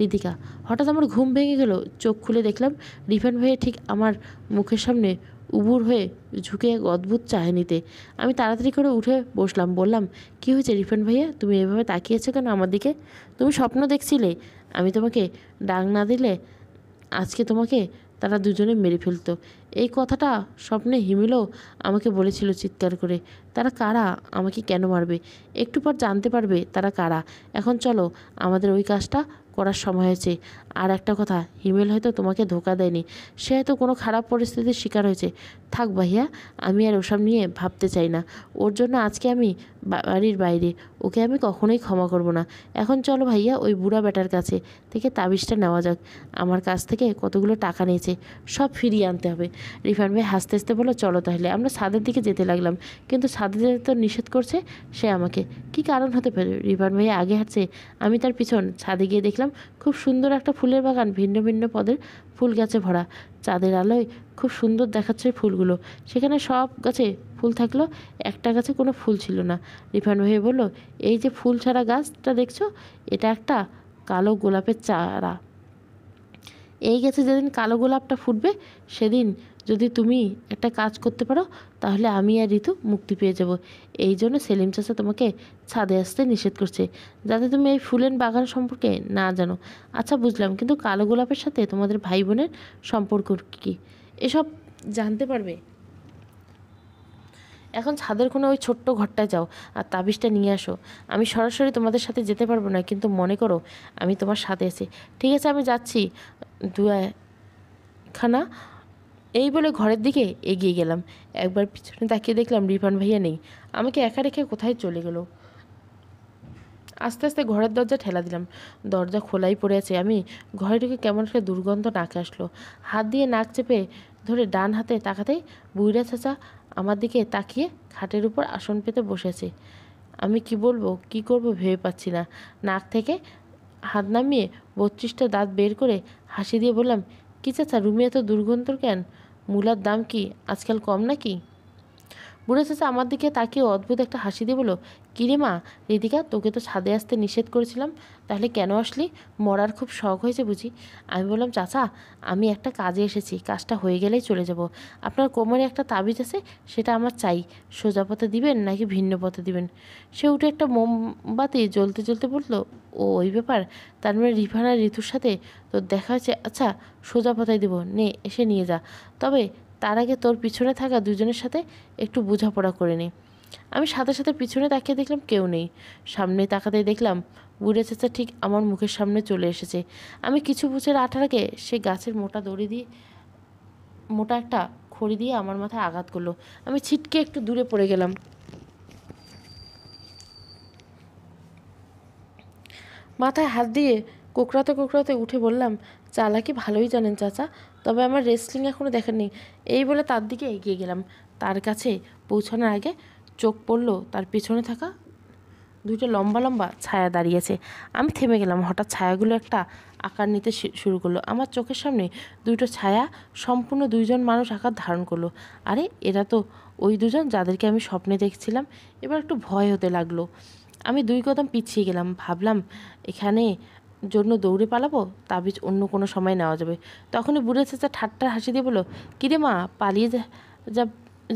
হৃদিকা হঠাৎ আমার ঘুম ভেঙে গেল। চোখ খুলে দেখলাম রিফান হয়ে ঠিক আমার মুখের সামনে উবুর হয়ে ঝুঁকে এক অদ্ভুত চাহনিতে। আমি তাড়াতাড়ি করে উঠে বসলাম, বললাম, কি হয়েছে রিফান ভাইয়া, তুমি এভাবে তাকিয়েছো কেন আমার দিকে? তুমি স্বপ্ন দেখছিলে? আমি তোমাকে ডাক না দিলে আজকে তোমাকে তারা দুজনে মেরে ফেলত। এই কথাটা স্বপ্নে হিমেলও আমাকে বলেছিল চিৎকার করে। তারা কারা, আমাকে কেন মারবে? একটু পর জানতে পারবে তারা কারা। এখন চলো, আমাদের ওই কাজটা করার সময় হয়েছে। আর একটা কথা, হিমেল হয়তো তোমাকে ধোকা দেয়নি, সে হয়তো কোনো খারাপ পরিস্থিতির শিকার হয়েছে। থাক ভাইয়া, আমি আর ওসব নিয়ে ভাবতে চাই না। ওর জন্য আজকে আমি বাড়ির বাইরে, ওকে আমি কখনোই ক্ষমা করব না। এখন চলো ভাইয়া, ওই বুড়া বেটার কাছে থেকে তাবিজটা নেওয়া যাক। আমার কাছ থেকে কতগুলো টাকা নিয়েছে, সব ফিরিয়ে আনতে হবে। রিফান ভাই হাসতে হাসতে বলো, চলো তাহলে। আমরা ছাদের দিকে যেতে লাগলাম, কিন্তু ছাদে যেতে তো নিষেধ করছে সে আমাকে। কি কারণ হতে পারে? রিফান ভাই আগে হাঁটছে, আমি তার পিছন। ছাদে গিয়ে দেখলাম খুব সুন্দর একটা ফুলের বাগান, ভিন্ন ভিন্ন পদের ফুল গাছে ভরা। চাঁদের আলোয় খুব সুন্দর দেখাচ্ছে ফুলগুলো। সেখানে সব গাছে ফুল থাকলো, একটা গাছে কোনো ফুল ছিল না। রিফান ভাই বলল, এই যে ফুল ছাড়া গাছটা দেখছো, এটা একটা কালো গোলাপের চারা। এই গাছে যেদিন কালো গোলাপটা ফুটবে, সেদিন যদি তুমি একটা কাজ করতে পারো, তাহলে আমি আর ঋতু মুক্তি পেয়ে যাব। এই জন্য সেলিম চাচা তোমাকে ছাদে আসতে নিষেধ করছে, যাতে তুমি এই ফুলের বাগান সম্পর্কে না জানো। আচ্ছা বুঝলাম, কিন্তু কালো গোলাপের সাথে তোমাদের ভাই বোনের সম্পর্ক কী, এসব জানতে পারবে। এখন ছাদের কোনো ওই ছোট্ট ঘরটায় যাও আর তাবিজটা নিয়ে আসো। আমি সরাসরি তোমাদের সাথে যেতে পারবো না, কিন্তু মনে করো আমি তোমার সাথে আছি। ঠিক আছে, আমি যাচ্ছি দুয়াখানা। এই বলে ঘরের দিকে এগিয়ে গেলাম। একবার পিছনে তাকিয়ে দেখলাম রিফান ভাইয়া নেই, আমাকে একা রেখে কোথায় চলে গেল। আস্তে আস্তে ঘরের দরজা ঠেলা দিলাম, দরজা খোলাই পড়ে আছে। আমি ঘরে ঢুকে কেমন একটা দুর্গন্ধ নাকে আসলো। হাত দিয়ে নাক চেপে ধরে ডান হাতে তাকাতেই বুইড়া চাচা আমার দিকে তাকিয়ে খাটের উপর আসন পেতে বসেছে। আমি কি বলবো কি করব ভেবে পাচ্ছি না। নাক থেকে হাত নামিয়ে 32টা দাঁত বের করে হাসি দিয়ে বললাম, কি চাচা রুমে এত দুর্গন্ধ কেন? মূলার দাম কি আজকাল কম নাকি? বুড়ো চাচা আমার দিকে তাকিয়ে অদ্ভুত একটা হাসি দিয়ে বলল, কিরে মা হৃদিকা, তোকে তো ছাদে আসতে নিষেধ করেছিলাম, তাহলে কেন আসলি? মরার খুব শখ হয়েছে বুঝি? আমি বললাম, চাচা আমি একটা কাজে এসেছি, কাজটা হয়ে গেলেই চলে যাব। আপনার কোমরে একটা তাবিজ আছে, সেটা আমার চাই। সোজা পথে দিবেন নাকি ভিন্ন পথে দিবেন? সে উঠে একটা মোমবাতি জ্বলতে জ্বলতে বলল, ও ওই ব্যাপার, তার মানে রিফান আর ঋতুর সাথে তোর দেখা হয়েছে। আচ্ছা সোজা পথে দিব, নে এসে নিয়ে যা। তবে তার আগে তোর পিছনে থাকা দুজনের সাথে একটু বোঝাপড়া করে নে। আমি সাথে সাথে পিছনে তাকিয়ে দেখলাম কেউ নেই। সামনে তাকাতে দেখলাম বুড়ে চাচা ঠিক আমার মুখের সামনে চলে এসেছে। আমি কিছু বুঝে আঠার আগে সে গাছের মোটা দড়ি দিয়ে মোটা একটা খড়ি দিয়ে আমার মাথায় আঘাত করলো। আমি ছিটকে একটু দূরে পড়ে গেলাম। মাথায় হাত দিয়ে কোঁকড়াতে কোঁকড়াতে উঠে বললাম, চালাকি ভালোই জানেন চাচা, তবে আমার রেসলিং এখনও দেখেননি। এই বলে তার দিকে এগিয়ে গেলাম। তার কাছে পৌঁছানোর আগে চোখ পড়ল তার পিছনে থাকা দুইটা লম্বা লম্বা ছায়া দাঁড়িয়েছে। আমি থেমে গেলাম। হঠাৎ ছায়াগুলো একটা আকার নিতে শুরু করলো। আমার চোখের সামনে দুটো ছায়া সম্পূর্ণ দুইজন মানুষ আকার ধারণ করলো। আরে এরা তো ওই দুজন যাদেরকে আমি স্বপ্নে দেখছিলাম। এবার একটু ভয় হতে লাগলো। আমি দুই কদম পিছিয়ে গেলাম। ভাবলাম এখানে জন্য দৌড়ে পালাবো, তাবিজ অন্য কোনো সময় নেওয়া যাবে। তখনই বুড়ে চাচা ঠাট্টা হাসি দিয়ে বলল, কিরে মা পালিয়ে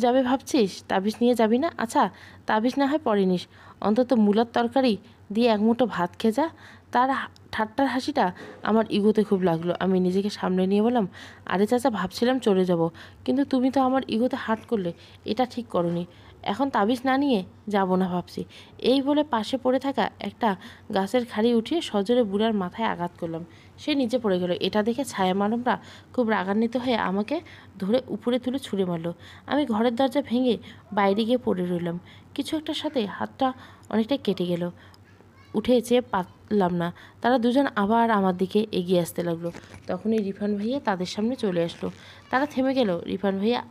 যাবে ভাবছিস? তাবিজ নিয়ে যাবি না? আচ্ছা তাবিজ না হয় পরে নিস, অন্তত মূলার তরকারি দিয়ে এক মুঠো ভাত খেয়ে যা। তার ঠাট্টার হাসিটা আমার ইগোতে খুব লাগলো। আমি নিজেকে সামনে নিয়ে বললাম, আরে চাচা ভাবছিলাম চলে যাব, কিন্তু তুমি তো আমার ইগোতে হাত করলে, এটা ঠিক করনি। এখন তাবিজ না নিয়ে যাব না ভাবছি। এই বলে পাশে পড়ে থাকা একটা গাছের খাড়ি উঠিয়ে সজোরে বুড়ার মাথায় আঘাত করলাম। সে নিচে পড়ে গেল। এটা দেখে ছায়া মানবরা খুব রাগান্বিত হয়ে আমাকে ধরে উপরে তুলে ছুঁড়ে মারল। আমি ঘরের দরজা ভেঙে বাইরে গিয়ে পড়ে রইলাম। কিছু একটার সাথে হাতটা অনেকটা কেটে গেল। উঠে চেয়ে পারলাম না। তারা দুজন আবার আমার দিকে এগিয়ে আসতে লাগলো। তখনই রিফান ভাইয়া তাদের সামনে চলে আসলো। তারা থেমে গেল। রিফান ভাইয়া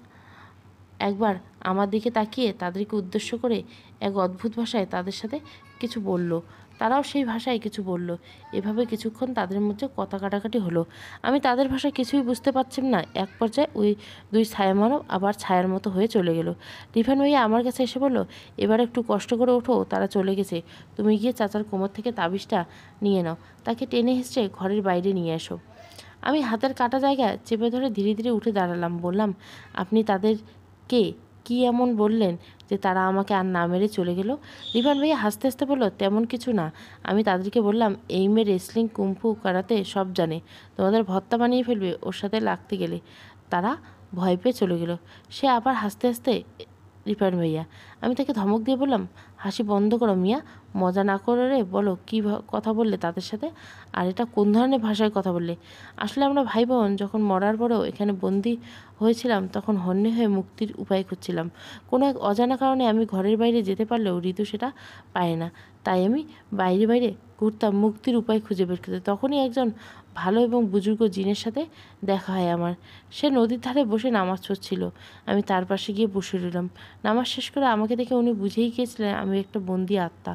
একবার আমার দিকে তাকিয়ে তাদেরকে উদ্দেশ্য করে এক অদ্ভুত ভাষায় তাদের সাথে কিছু বলল। তারাও সেই ভাষায় কিছু বলল। এভাবে কিছুক্ষণ তাদের মধ্যে কথা কাটাকাটি হলো। আমি তাদের ভাষা কিছুই বুঝতে পারছিলাম না। এক পর্যায়ে ওই দুই ছায়া মানব আবার ছায়ার মতো হয়ে চলে গেল। রিফান ভাইয়া আমার কাছে এসে বলল, এবার একটু কষ্ট করে ওঠো, তারা চলে গেছে। তুমি গিয়ে চাচার কোমর থেকে তাবিজটা নিয়ে নাও, তাকে টেনে হিঁচড়ে ঘরের বাইরে নিয়ে এসো। আমি হাতের কাটা জায়গা চেপে ধরে ধীরে ধীরে উঠে দাঁড়ালাম। বললাম, আপনি তাদের কে কি এমন বললেন যে তারা আমাকে আর না মেরে চলে গেল? রিফান ভাইয়া হাসতে হাসতে বলল, তেমন কিছু না। আমি তাদেরকে বললাম, এই মেয়ে রেসলিং, কুম্ফু, কারাতে সব জানে, তোমাদের ভর্তা বানিয়ে ফেলবে ওর সাথে লাগতে গেলে। তারা ভয় পেয়ে চলে গেল। সে আবার হাসতে হাসতে রিফান ভাইয়া। আমি তাকে ধমক দিয়ে বললাম, হাসি বন্ধ করো মিয়া, মজা না করে বলো কী কথা বললে তাদের সাথে, আর এটা কোন ধরনের ভাষায় কথা বললে? আসলে আমরা ভাই বোন, যখন মরার পরেও এখানে বন্দি হয়েছিলাম তখন হন্যে হয়ে মুক্তির উপায় খুঁজছিলাম। কোনো এক অজানা কারণে আমি ঘরের বাইরে যেতে পারলেও ঋতু সেটা পায় না, তাই আমি বাইরে বাইরে ঘুরতাম মুক্তির উপায় খুঁজে বের করতে। তখনই একজন ভালো এবং বুজুর্গ জিনের সাথে দেখা হয় আমার। সে নদীর ধারে বসে নামাজ পড়ছিল। আমি তার পাশে গিয়ে বসে রইলাম। নামাজ শেষ করে আমাকে দেখে উনি বুঝেই গিয়েছিলেন আমি একটা বন্দি আত্মা।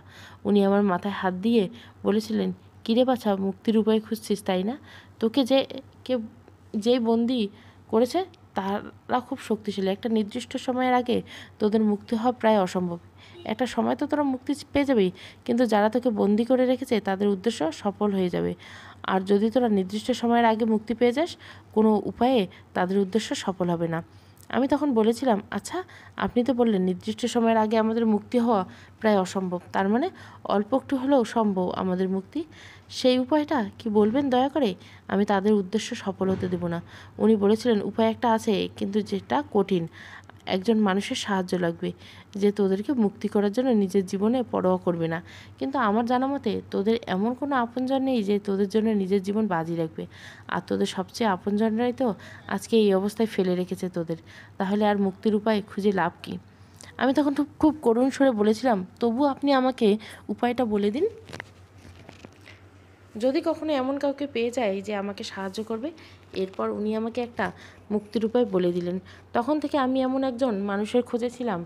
উনি আমার মাথায় হাত দিয়ে বলেছিলেন, কিরে বাছা মুক্তির উপায় খুঁজছিস তাই না? তোকে যেই বন্দি করেছে তারা খুব শক্তিশালী, একটা নির্দিষ্ট সময়ের আগে তোদের মুক্তি হওয়া প্রায় অসম্ভব। একটা সময় তো তোরা মুক্তি পেয়ে যাবি, কিন্তু যারা তোকে বন্দি করে রেখেছে তাদের উদ্দেশ্য সফল হয়ে যাবে। আর যদি তোরা নির্দিষ্ট সময়ের আগে মুক্তি পেয়ে যাস, কোনো উপায়ে তাদের উদ্দেশ্য সফল হবে না। আমি তখন বলেছিলাম, আচ্ছা আপনি তো বললেন নির্দিষ্ট সময়ের আগে আমাদের মুক্তি হওয়া প্রায় অসম্ভব, তার মানে অল্প একটু হলেও সম্ভব আমাদের মুক্তি। সেই উপায়টা কি বলবেন দয়া করে? আমি তাদের উদ্দেশ্য সফল হতে দেব না। উনি বলেছিলেন, উপায় একটা আছে, কিন্তু যেটা কঠিন। একজন মানুষের সাহায্য লাগবে যে তোদেরকে মুক্তি করার জন্য নিজের জীবনে পরোয়া করবে না। কিন্তু আমার জানা মতে তোদের এমন কোনো আপনজন নেই যে তোদের জন্য নিজের জীবন বাজি রাখবে। আর তোদের সবচেয়ে আপনজনরাই তো আজকে এই অবস্থায় ফেলে রেখেছে তোদের। তাহলে আর মুক্তির উপায় খুঁজে লাভ কী? আমি তখন খুব করুণ সুরে বলেছিলাম, তবু আপনি আমাকে উপায়টা বলে দিন। যদি কখনো এমন কাউকে পেয়ে যায় যে আমাকে সাহায্য করবে। এরপর উনি আমাকে একটা মুক্তির উপায় বলে দিলেন। তখন থেকে আমি এমন একজন মানুষের খোঁজে ছিলাম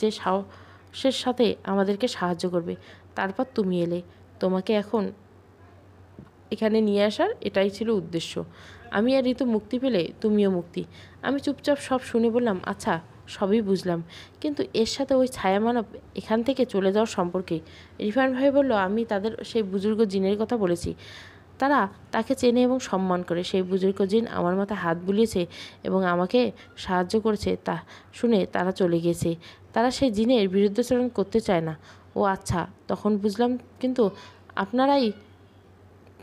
যে সাহসের সাথে আমাদেরকে সাহায্য করবে। তারপর তুমি এলে। তোমাকে এখন এখানে নিয়ে আসার এটাই ছিল উদ্দেশ্য। আমি আর ঋতু মুক্তি পেলে তুমিও মুক্তি। আমি চুপচাপ সব শুনে বললাম, আচ্ছা সবই বুঝলাম, কিন্তু এর সাথে ওই ছায়া মানব এখান থেকে চলে যাওয়ার সম্পর্কে। রিফান ভাই বলল, আমি তাদের সেই বুজুর্গ জিনের কথা বলেছি, তারা তাকে চেনে এবং সম্মান করে। সেই বুজুর্গ জিন আমার মাথায় হাত বুলিয়েছে এবং আমাকে সাহায্য করেছে, তা শুনে তারা চলে গেছে। তারা সেই জিনের বিরুদ্ধাচরণ করতে চায় না। ও আচ্ছা, তখন বুঝলাম। কিন্তু আপনারাই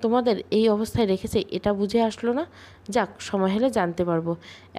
তোমাদের এই অবস্থায় রেখেছে এটা বুঝে আসলো না। যাক, সময় হলে জানতে পারবো।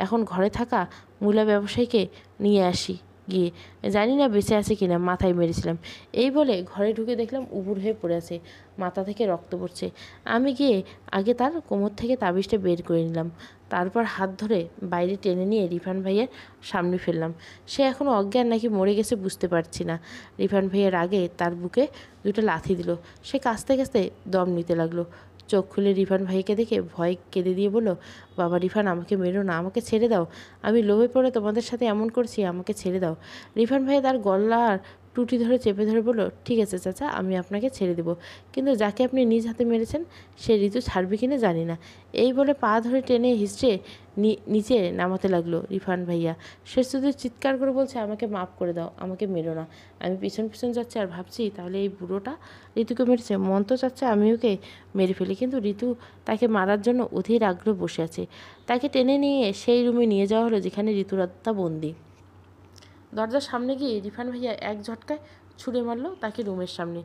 এখন ঘরে থাকা মূলা ব্যবসায়ীকে নিয়ে আসি। গিয়ে, জানি না বেঁচে আছে কিনা, মাথায় মেরেছিলাম। এই বলে ঘরে ঢুকে দেখলাম উবুর হয়ে পড়ে আছে, মাথা থেকে রক্ত পড়ছে। আমি গিয়ে আগে তার কোমর থেকে তাবিজটা বের করে নিলাম, তারপর হাত ধরে বাইরে টেনে নিয়ে রিফান ভাইয়ের সামনে ফেললাম। সে এখনও অজ্ঞান নাকি মরে গেছে বুঝতে পারছি না। রিফান ভাইয়ের আগে তার বুকে দুটো লাথি দিল, সে কাঁচতে কাঁচতে দম নিতে লাগলো। চোখ খুলে রিফান ভাইকে দেখে ভয় কেঁদে দিয়ে বলল, বাবা রিফান, আমাকে মেরো না, আমাকে ছেড়ে দাও, আমি লোভে পড়ে তোমাদের সাথে এমন করছি, আমাকে ছেড়ে দাও। রিফান ভাই তার গলার টুটি ধরে চেপে ধরে বলল, ঠিক আছে চাচা, আমি আপনাকে ছেড়ে দেব, কিন্তু যাকে আপনি নিজ হাতে মেরেছেন সে ঋতু ছাড়বে কিনা জানি না। এই বলে পা ধরে টেনে হিস্ট্রে নিচে নামাতে লাগলো রিফান ভাইয়া। সে শুধু চিৎকার করে বলছে, আমাকে মাফ করে দাও, আমাকে মেরো না। আমি পিছন পিছন যাচ্ছি আর ভাবছি, তাহলে এই বুড়োটা ঋতুকে মেরেছে, মন তো চাচ্ছে আমি ওকে মেরে ফেলি, কিন্তু ঋতু তাকে মারার জন্য অধীর আগ্রহে বসে আছে। তাকে টেনে নিয়ে সেই রুমে নিয়ে যাওয়া হলো যেখানে ঋতুর আত্মা বন্দি। দরজার সামনে গিয়ে রিফান ভাইয়া এক ঝটকায় ছুঁড়ে মারল তাকে রুমের সামনে।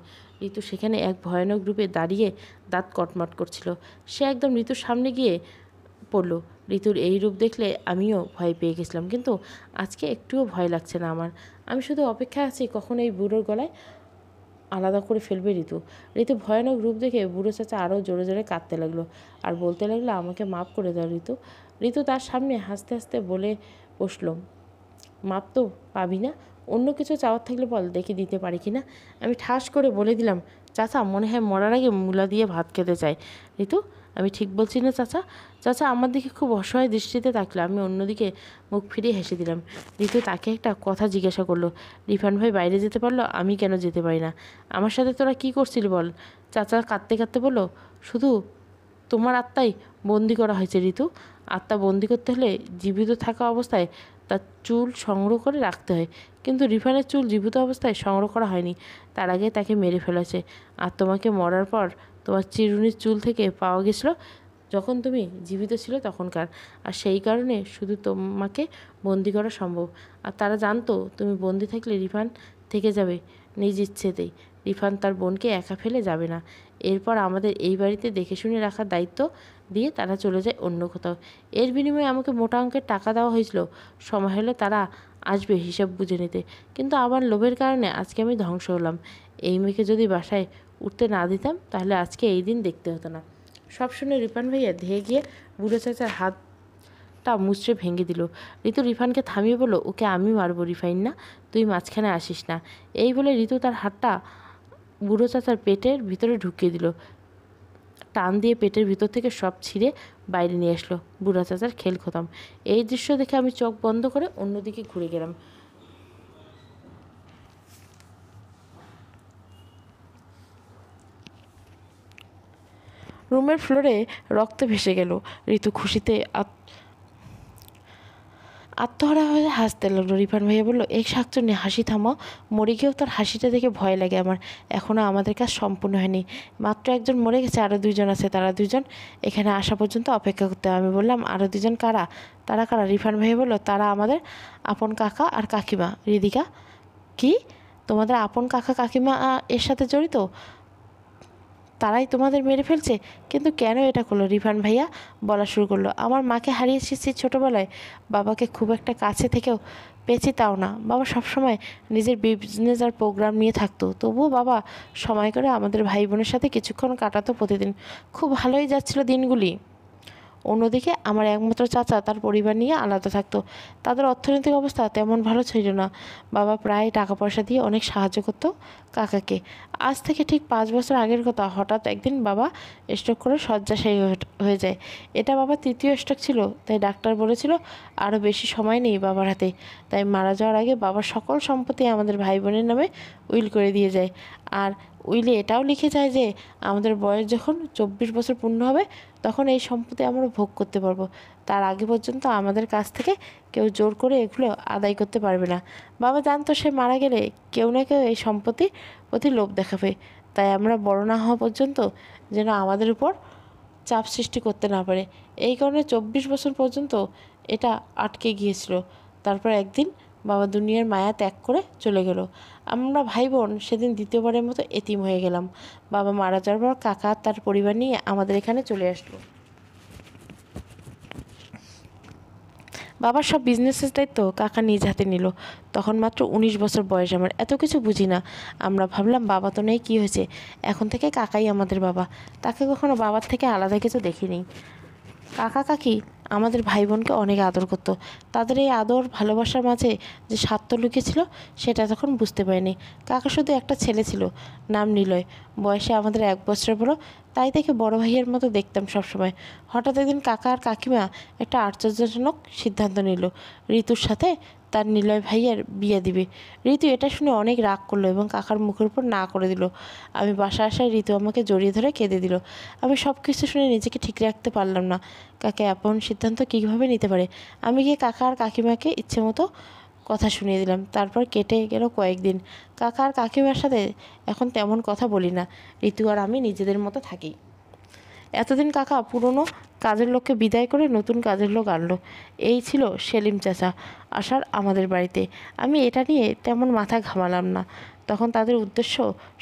ঋতু সেখানে এক ভয়ানক রূপে দাঁড়িয়ে দাঁত কটমট করছিল। সে একদম ঋতুর সামনে গিয়ে পড়ল। ঋতুর এই রূপ দেখলে আমিও ভয় পেয়ে গেছিলাম, কিন্তু আজকে একটুও ভয় লাগছে না আমার। আমি শুধু অপেক্ষায় আছি কখন এই বুড়োর গলায় আলাদা করে ফেলবে ঋতু। ঋতু ভয়ানক রূপ দেখে বুড়ো চাচা আরও জোরে জোরে কাঁদতে লাগলো আর বলতে লাগলো, আমাকে মাফ করে দাও ঋতু। ঋতু তার সামনে হাসতে হাসতে বলে বসল, মাপ তো পাবি না, অন্য কিছু চাওয়ার থাকলে বল, দেখি দিতে পারি কি না। আমি ঠাস করে বলে দিলাম, চাচা মনে হয় মরার আগে মূলা দিয়ে ভাত খেতে চায়। ঋতু, আমি ঠিক বলছি না চাচা? চাচা আমার দিকে খুব অসহায় দৃষ্টিতে তাকলো। আমি অন্যদিকে মুখ ফিরিয়ে হেসে দিলাম। ঋতু তাকে একটা কথা জিজ্ঞাসা করলো, রিফান ভাই বাইরে যেতে পারলো, আমি কেন যেতে পারি না? আমার সাথে তোরা কি করছিল বল? চাচা কাঁদতে কাঁদতে বললো, শুধু তোমার আত্মাই বন্দি করা হয়েছে ঋতু। আত্মা বন্দি করতে হলে জীবিত থাকা অবস্থায় তার চুল সংগ্রহ করে রাখতে হয়, কিন্তু রিফানের চুল জীবিত অবস্থায় সংগ্রহ করা হয়নি, তার আগে তাকে মেরে ফেলেছে। আর তোমাকে মরার পর তোমার চিরুনির চুল থেকে পাওয়া গেছিলো যখন তুমি জীবিত ছিল তখনকার, আর সেই কারণে শুধু তোমাকে বন্দি করা সম্ভব। আর তারা জানতো তুমি বন্দি থাকলে রিফান থেকে যাবে নিজ ইচ্ছেতেই, রিফান তার বোনকে একা ফেলে যাবে না। এরপর আমাদের এই বাড়িতে দেখে শুনে রাখার দায়িত্ব দিয়ে তারা চলে যায় অন্য কোথাও। এর বিনিময়ে আমাকে মোটা অঙ্কের টাকা দেওয়া হয়েছিল, সময় হলে তারা আসবে হিসাব বুঝে নিতে, কিন্তু আমার লোভের কারণে আজকে আমি ধ্বংস হলাম। এই মেয়েকে যদি বাসায় উঠতে না দিতাম তাহলে আজকে এই দিন দেখতে হতো না। সব শুনে রিফান ভাইয়া ধেয়ে গিয়ে বুড়ো চাচার হাতটা মুচড়ে ভেঙে দিল। ঋতু রিফানকে থামিয়ে বলল, ওকে আমি মারবো রিফাইন, না তুই মাঝখানে আসিস না। এই বলে ঋতু তার হাতটা বুড়ো চাচার পেটের ভিতরে ঢুকিয়ে দিল, টান দিয়ে পেটের ভিতর থেকে সব ছিঁড়ে বাইরে নিয়ে আসলো। বুড়ো চাচার খেল খতম। এই দৃশ্য দেখে আমি চোখ বন্ধ করে অন্যদিকে ঘুরে গেলাম। রুমের ফ্লোরে রক্ত ভেসে গেল। ঋতু খুশিতে আত্মহারা হয়ে হাসতে লাগলো। রিফান ভাইয়া বললো, এই শাকচুন্নি, হাসি থামাও, মরে গিয়েও তার হাসিটা দেখে ভয় লাগে আমার। এখনও আমাদের কাজ সম্পূর্ণ হয়নি, মাত্র একজন মরে গেছে, আরও দুইজন আছে, তারা দুজন এখানে আসা পর্যন্ত অপেক্ষা করতে হবে। আমি বললাম, আরও দুজন কারা? তারা কারা? রিফান ভাইয়া বললো, তারা আমাদের আপন কাকা আর কাকিমা। হৃদিকা, কি তোমাদের আপন কাকা কাকিমা এর সাথে জড়িত? তারাই তোমাদের মেরে ফেলছে? কিন্তু কেন এটা করলো? রিফান ভাইয়া বলা শুরু করলো, আমার মাকে হারিয়ে এসেছি ছোটোবেলায়, বাবাকে খুব একটা কাছে থেকেও পেয়েছি তাও না। বাবা সবসময় নিজের বিজনেস আর প্রোগ্রাম নিয়ে থাকতো, তবুও বাবা সময় করে আমাদের ভাই বোনের সাথে কিছুক্ষণ কাটাতো প্রতিদিন, খুব ভালোই যাচ্ছিল দিনগুলি। অন্যদিকে আমার একমাত্র চাচা তার পরিবার নিয়ে আলাদা থাকতো, তাদের অর্থনৈতিক অবস্থা তেমন ভালো ছিল না। বাবা প্রায় টাকা পয়সা দিয়ে অনেক সাহায্য করতো কাকাকে। আজ থেকে ঠিক 5 বছর আগের কথা, হঠাৎ একদিন বাবা স্ট্রোক করে শয্যাশায়ী হয়ে যায়। এটা বাবার তৃতীয় স্ট্রোক ছিল, তাই ডাক্তার বলেছিল আরও বেশি সময় নেই বাবার হাতে, তাই মারা যাওয়ার আগে বাবার সকল সম্পত্তি আমাদের ভাই বোনের নামে উইল করে দিয়ে যায়। আর উইলে এটাও লিখে যায় যে আমাদের বয়স যখন 24 বছর পূর্ণ হবে তখন এই সম্পত্তি আমরা ভোগ করতে পারবো, তার আগে পর্যন্ত আমাদের কাছ থেকে কেউ জোর করে এগুলো আদায় করতে পারবে না। বাবা জানতো সে মারা গেলে কেউ না কেউ এই সম্পত্তির প্রতি লোভ দেখাবে, তাই আমরা বড় না হওয়া পর্যন্ত যেন আমাদের উপর চাপ সৃষ্টি করতে না পারে, এই কারণে 24 বছর পর্যন্ত এটা আটকে গিয়েছিল। তারপর একদিন বাবা দুনিয়ার মায়া ত্যাগ করে চলে গেল। আমরা ভাই বোন সেদিন দ্বিতীয়বারের মতো এতিম হয়ে গেলাম। বাবা মারা যাওয়ার পর কাকা তার পরিবার নিয়ে আমাদের এখানে চলে আসলো। বাবার সব বিজনেসের দায়িত্ব কাকা নিজ হাতে নিল। তখন মাত্র ১৯ বছর বয়স আমার, এত কিছু বুঝি না। আমরা ভাবলাম বাবা তো নেই, কী হয়েছে, এখন থেকে কাকাই আমাদের বাবা। তাকে কখনো বাবার থেকে আলাদা কিছু দেখিনি। কাকা কাকি আমাদের ভাই বোনকে অনেক আদর করতো। তাদের এই আদর ভালোবাসার মাঝে যে স্বার্থ লুকিয়েছিল সেটা তখন বুঝতে পারিনি। কাকা শুধু একটা ছেলে ছিল, নাম নিলয়। বয়সে আমাদের 1 বছর বড়, তাই তাকে বড় ভাইয়ের মতো দেখতাম সবসময়। হঠাৎ একদিন কাকা আর কাকিমা একটা আশ্চর্যজনক সিদ্ধান্ত নিল, ঋতুর সাথে তার নিলয় ভাইয়ের বিয়ে দিবে। ঋতু এটা শুনে অনেক রাগ করলো এবং কাকার মুখের উপর না করে দিল। আমি বাসা আসায় ঋতু আমাকে জড়িয়ে ধরে কেঁদে দিল। আমি সব কিছু শুনে নিজেকে ঠিক রাখতে পারলাম না, কাকা এমন সিদ্ধান্ত কীভাবে নিতে পারে। আমি গিয়ে কাকা আর কাকিমাকে ইচ্ছে মতো কথা শুনিয়ে দিলাম। তারপর কেটে গেল কয়েকদিন। কাকা আর কাকিমার সাথে এখন তেমন কথা বলি না, ঋতু আর আমি নিজেদের মতো থাকি। এতদিন কাকা পুরনো কাজের লোককে বিদায় করে নতুন কাজের লোক আনলো। এই ছিল সেলিম চাচা আসার আমাদের বাড়িতে। আমি এটা নিয়ে তেমন মাথা ঘামালাম না, তখন তাদের উদ্দেশ্য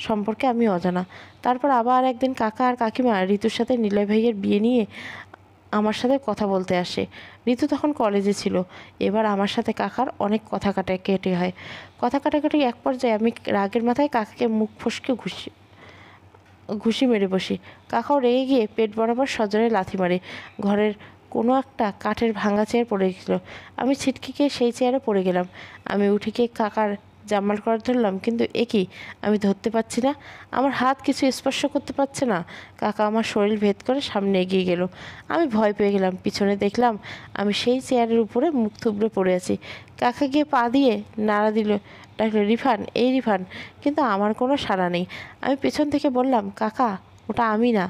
সম্পর্কে আমি অজানা। তারপর আবার একদিন কাকা আর কাকিমা ঋতুর সাথে নিলয় ভাইয়ের বিয়ে নিয়ে আমার সাথে কথা বলতে আসে। ঋতু তখন কলেজে ছিল। এবার আমার সাথে কাকার অনেক কথা কাটাকাটি হয়। কথা কাটাকাটি এক পর্যায়ে আমি রাগের মাথায় কাকাকে মুখ ফসকে ঘুষি মেরে বসি। কাকাও রেগে গিয়ে পেট বরাবর সজোরে লাথি মারে। ঘরের কোনো একটা কাঠের ভাঙা চেয়ার পড়ে গেছিল। আমি ছিটকে গিয়ে সেই চেয়ারে পড়ে গেলাম। আমি উঠে গিয়ে কাকার জামাল করা ধরলাম, কিন্তু একই আমি ধরতে পারছি না, আমার হাত কিছু স্পর্শ করতে পারছে না। কাকা আমার শরীর ভেদ করে সামনে এগিয়ে গেল। আমি ভয় পেয়ে গেলাম। পিছনে দেখলাম আমি সেই চেয়ারের উপরে মুখ থুবড়ে পড়ে আছি। কাকা গিয়ে পা দিয়ে নাড়া দিল, ডাকল, রিফান, এই রিফান। কিন্তু আমার কোনো সাড়া নেই। আমি পেছন থেকে বললাম, কাকা, ওটা আমি না,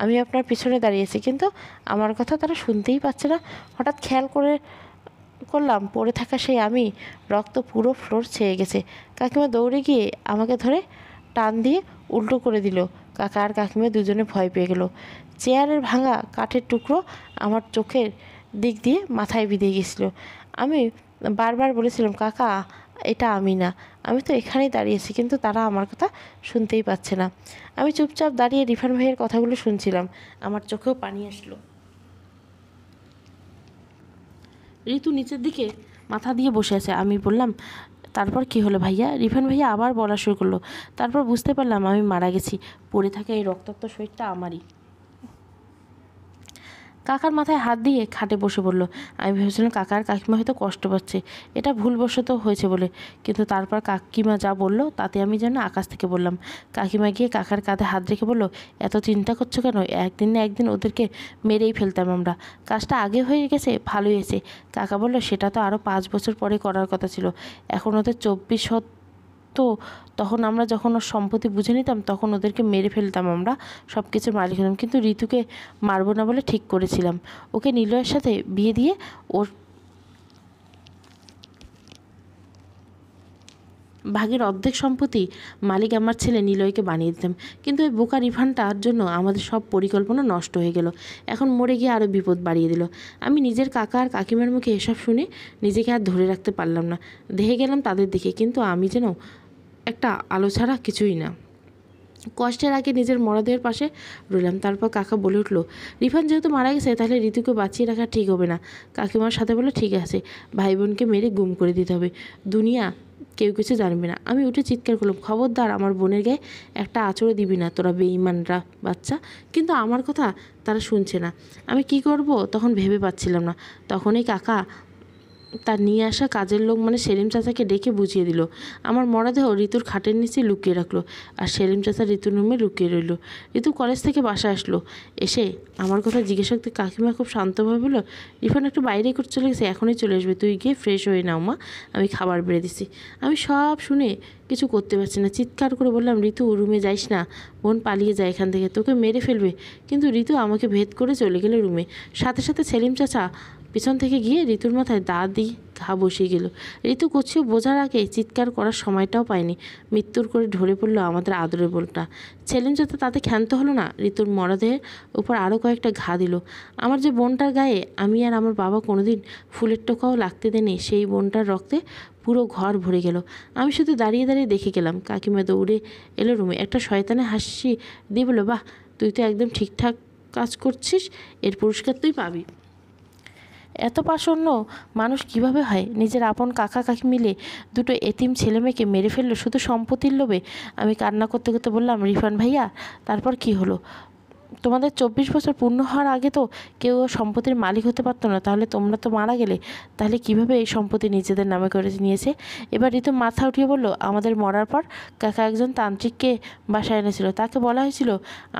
আমি আপনার পিছনে দাঁড়িয়েছি। কিন্তু আমার কথা তারা শুনতেই পাচ্ছে না। হঠাৎ খেয়াল করলাম পড়ে থাকা সেই আমি, রক্ত পুরো ফ্লোর ছেয়ে গেছে। কাকিমা দৌড়ে গিয়ে আমাকে ধরে টান দিয়ে উল্টো করে দিল। কাকা আর কাকিমা দুজনে ভয় পেয়ে গেল। চেয়ারের ভাঙা কাঠের টুকরো আমার চোখের দিক দিয়ে মাথায় বিঁধে গিয়েছিল। আমি বারবার বলেছিলাম, কাকা, এটা আমি না, আমি তো এখানেই দাঁড়িয়েছি। কিন্তু তারা আমার কথা শুনতেই পাচ্ছে না। আমি চুপচাপ দাঁড়িয়ে রিফান ভাইয়ের কথাগুলো শুনছিলাম। আমার চোখেও পানি আসলো। ঋতু নিচের দিকে মাথা দিয়ে বসে আছে। আমি বললাম, তারপর কি হলো ভাইয়া? রিফান ভাইয়া আবার বলা শুরু করলো। তারপর বুঝতে পারলাম আমি মারা গেছি, পড়ে থাকা এই রক্তাক্ত শরীরটা আমারই। কাকার মাথায় হাত দিয়ে খাটে বসে পড়লো। আমি ভেবেছিলাম কাকা আর কাকিমা হয়তো কষ্ট পাচ্ছে, এটা ভুলবশত হয়েছে বলে। কিন্তু তারপর কাকিমা যা বললো তাতে আমি যেন আকাশ থেকে বললাম। কাকিমা গিয়ে কাকার কাঁধে হাত রেখে বললো, এত চিন্তা করছো কেন? একদিন না একদিন ওদেরকে মেরেই ফেলতাম আমরা। কাজটা আগে হয়ে গেছে, ভালো হয়েছে। কাকা বললো, সেটা তো আরও 5 বছর পরে করার কথা ছিল। এখন ওদের 24 তো তখন আমরা যখন ওর সম্পত্তি বুঝে নিতাম তখন ওদেরকে মেরে ফেলতাম, আমরা সব কিছুর মালিক হতাম। কিন্তু ঋতুকে মারব না বলে ঠিক করেছিলাম। ওকে নিলয়ের সাথে বিয়ে দিয়ে ওর ভাগের অর্ধেক সম্পত্তি মালিক আমার ছেলে নিলয়কে বানিয়ে দিতাম। কিন্তু ওই বোকা রিফানটার জন্য আমাদের সব পরিকল্পনা নষ্ট হয়ে গেল। এখন মরে গিয়ে আরও বিপদ বাড়িয়ে দিল। আমি নিজের কাকা আর কাকিমার মুখে এসব শুনে নিজেকে আর ধরে রাখতে পারলাম না। দেখে গেলাম তাদের দিকে, কিন্তু আমি যেন একটা আলো ছাড়া কিছুই না। কষ্টের আগে নিজের মরদেহের পাশে রইলাম। তারপর কাকা বলে উঠল, রিফান যেহেতু মারা গেছে তাহলে ঋতুকে বাঁচিয়ে রাখা ঠিক হবে না। কাকিমার সাথে বলে, ঠিক আছে, ভাই বোনকে মেরে গুম করে দিতে হবে, দুনিয়া কেউ কিছু জানবে না। আমি উঠে চিৎকার করলাম, খবরদার আমার বোনের গায়ে একটা আঁচড়ে দিবি না, তোরা বেঈমানরা বাচ্চা। কিন্তু আমার কথা তারা শুনছে না। আমি কি করব তখন ভেবে পাচ্ছিলাম না। তখনই কাকা তার নিয়ে আসা কাজের লোক, মানে সেলিম চাচাকে ডেকে বুঝিয়ে দিল। আমার মরদেহ ঋতুর খাটের নিচে লুকিয়ে রাখলো, আর সেলিম চাচা ঋতুর রুমে লুকিয়ে রইল। ঋতু কলেজ থেকে বাসায় আসলো। এসে আমার কথা জিজ্ঞেস করতে কাকিমা খুব শান্তভাবে বলল, রিফান একটু বাইরে করে চলে গেছে, এখনই চলে আসবে, তুই গিয়ে ফ্রেশ হয়ে নাও মা, আমি খাবার বেড়ে দিছি। আমি সব শুনে কিছু করতে পারছি না। চিৎকার করে বললাম, ঋতু রুমে যাইস না, বোন পালিয়ে যায় এখান থেকে, তোকে মেরে ফেলবে। কিন্তু ঋতু আমাকে ভেদ করে চলে গেল রুমে। সাথে সাথে সেলিম চাচা পিছন থেকে গিয়ে ঋতুর মাথায় দা দিয়ে ঘা বসিয়ে গেল। ঋতু কোথাও বোঝার আগে চিৎকার করার সময়টাও পায়নি, মৃত্যুর করে ঢলে পড়ল আমাদের আদরের বোনটা। সেলিম চাচা তাতে ক্ষান্ত হলো না, ঋতুর মরদেহের উপর আরও কয়েকটা ঘা দিল। আমার যে বোনটার গায়ে আমি আর আমার বাবা কোনোদিন ফুলের টোকাও লাগতে দেনি, সেই বোনটার রক্তে পুরো ঘর ভরে গেল। আমি শুধু দাঁড়িয়ে দাঁড়িয়ে দেখে গেলাম। কাকিমা দৌড়ে এলো রুমে, একটা শয়তানে হাসি দিয়ে বলল, বাহ, তুই তো একদম ঠিকঠাক কাজ করছিস, এর পুরস্কার তুই পাবি। এত পাষণ্য মানুষ কিভাবে হয়? নিজের আপন কাকা কাকি মিলে দুটো এতিম ছেলেমেয়েকে মেরে ফেললো শুধু সম্পত্তির লোভে। আমি কান্না করতে করতে বললাম, রিফান ভাইয়া, তারপর কি হলো? তোমাদের 24 বছর পূর্ণ হওয়ার আগে তো কেউ সম্পত্তির মালিক হতে পারতো না, তাহলে তোমরা তো মারা গেলে, তাহলে কিভাবে এই সম্পত্তি নিজেদের নামে করে নিয়েছে? এবার ঋতু মাথা উঠিয়ে বলল, আমাদের মরার পর কাকা একজন তান্ত্রিককে বাসায় এনেছিল। তাকে বলা হয়েছিল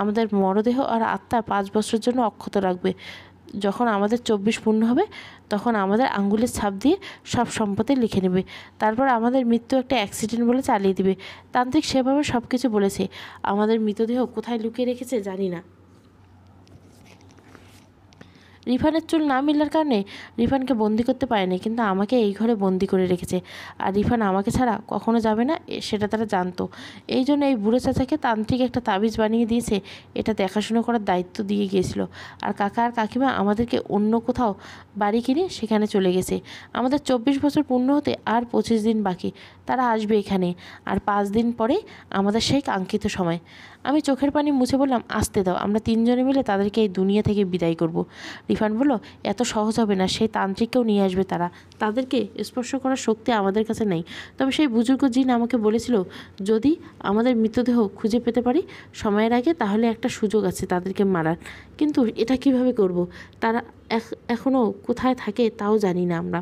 আমাদের মরদেহ আর আত্মা 5 বছরের জন্য অক্ষত রাখবে। যখন আমাদের 24 পূর্ণ হবে তখন আমাদের আঙ্গুলের ছাপ দিয়ে সব সম্পত্তি লিখে নেবে, তারপর আমাদের মৃত্যু একটা অ্যাক্সিডেন্ট বলে চালিয়ে দিবে। তান্ত্রিক সেভাবে সব কিছু বলেছে। আমাদের মৃতদেহ কোথায় লুকিয়ে রেখেছে জানি না। রিফানের চুল না মিলার কারণে রিফানকে বন্দি করতে পারেনি, কিন্তু আমাকে এই ঘরে বন্দি করে রেখেছে। আর রিফান আমাকে ছাড়া কখনো যাবে না, সেটা তারা জানতো। এই জন্য এই বুড়ো চাচাকে তান্ত্রিক একটা তাবিজ বানিয়ে দিয়েছে, এটা দেখাশুনো করার দায়িত্ব দিয়ে গিয়েছিল। আর কাকা আর কাকিমা আমাদেরকে অন্য কোথাও বাড়ি কিনে সেখানে চলে গেছে। আমাদের 24 বছর পূর্ণ হতে আর 25 দিন বাকি, তারা আসবে এখানে। আর 5 দিন পরে আমাদের সেই কাঙ্ক্ষিত সময়। আমি চোখের পানি মুছে বললাম, আসতে দাও, আমরা তিনজনে মিলে তাদেরকে এই দুনিয়া থেকে বিদায় করব। রিফান বলল, এত সহজ হবে না, সেই তান্ত্রিককেও নিয়ে আসবে তারা, তাদেরকে স্পর্শ করার শক্তি আমাদের কাছে নেই। তবে সেই বুজুর্গ জিন আমাকে বলেছিল যদি আমাদের মৃতদেহ খুঁজে পেতে পারি সময়ের আগে, তাহলে একটা সুযোগ আছে তাদেরকে মারার। কিন্তু এটা কিভাবে করব? তারা এখনও কোথায় থাকে তাও জানি না আমরা।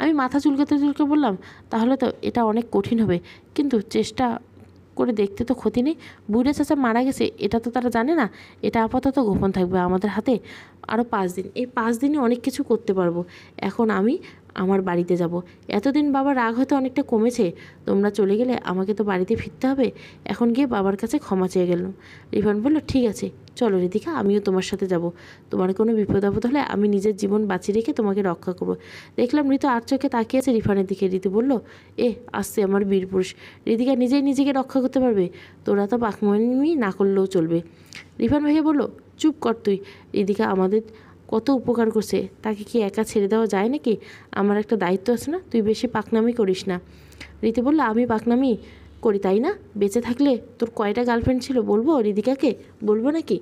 আমি মাথা চুলকাতে চুলকে বললাম, তাহলে তো এটা অনেক কঠিন হবে, কিন্তু চেষ্টা করে দেখতে তো ক্ষতি নেই। বুড়ে চাচা মারা গেছে এটা তো তারা জানে না, এটা আপাতত গোপন থাকবে। আমাদের হাতে আরও 5 দিন, এই 5 দিনে অনেক কিছু করতে পারবো। এখন আমি আমার বাড়িতে যাব। এতদিন বাবার রাগ হয়তো অনেকটা কমেছে, তোমরা চলে গেলে আমাকে তো বাড়িতে ফিরতে হবে। এখন গিয়ে বাবার কাছে ক্ষমা চেয়ে গেলাম। রিফান বলল, ঠিক আছে চলো হৃদিকা, আমিও তোমার সাথে যাব। তোমার কোনো বিপদ আপদ হলে আমি নিজের জীবন বাঁচিয়ে রেখে তোমাকে রক্ষা করব। দেখলাম ঋতু আর চোখে তাকিয়েছে রিফানের দিকে। ঋতু বলল, আসছে আমার বীরপুরুষ, হৃদিকা নিজেই নিজেকে রক্ষা করতে পারবে, তোরা তো বাকমনি না করলেও চলবে। রিফান ভাইয়া বলল, চুপ কর তুই, হৃদিকা আমাদের কত উপকার করছে, তাকে কি একা ছেড়ে দেওয়া যায় নাকি? আমার একটা দায়িত্ব আছে না, তুই বেশি পাকনামি করিস না। ঋতু বলল, আমি পাকনামি করি তাই না? বেঁচে থাকলে তোর কয়টা গার্লফ্রেন্ড ছিল বলবো হৃদিকাকে? বলবো নাকি?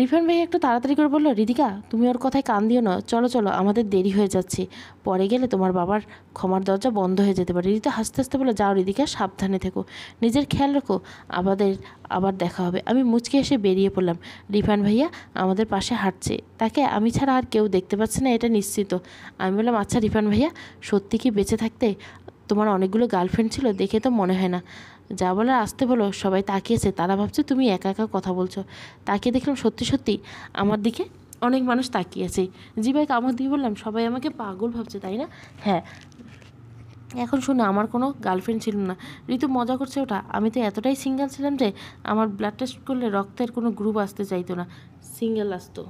রিফান ভাই একটু তাড়াতাড়ি করে বললো, হৃদিকা তুমি ওর কথায় কান দিও না, চলো চলো, আমাদের দেরি হয়ে যাচ্ছে, পরে গেলে তোমার বাবার ক্ষমার দরজা বন্ধ হয়ে যেতে পারে। ঋতু হাসতে হাসতে বললো, যাও হৃদিকা, সাবধানে থেকো, নিজের খেয়াল রাখো, আমাদের আবার দেখা হবে। আমি মুচকে এসে বেরিয়ে পড়লাম। রিফান ভাইয়া আমাদের পাশে হাঁটছে, তাকে আমি ছাড়া আর কেউ দেখতে পাচ্ছে না এটা নিশ্চিত। আমি বললাম, আচ্ছা রিফান ভাইয়া, সত্যি কি বেঁচে থাকতে তোমার অনেকগুলো গার্লফ্রেন্ড ছিল? দেখে তো মনে হয় না। যা বলার আসতে বলো। সবাই তাকিয়েছে, তারা ভাবছে তুমি একা একা কথা বলছো। তাকিয়ে দেখলাম সত্যি সত্যি আমার দিকে অনেক মানুষ তাকিয়েছে। জিবাই কামড় দিয়ে বললাম, সবাই আমাকে পাগল ভাবছে তাই না? হ্যাঁ, এখন শুনে আমার কোনো গার্লফ্রেন্ড ছিল না। ঋতু মজা করছে ওটা। আমি তো এতটাই সিঙ্গেল ছিলাম যে আমার ব্লাড টেস্ট করলে রক্তের কোনো গ্রুপ আসতে চাইতো না, সিঙ্গেল আসতো।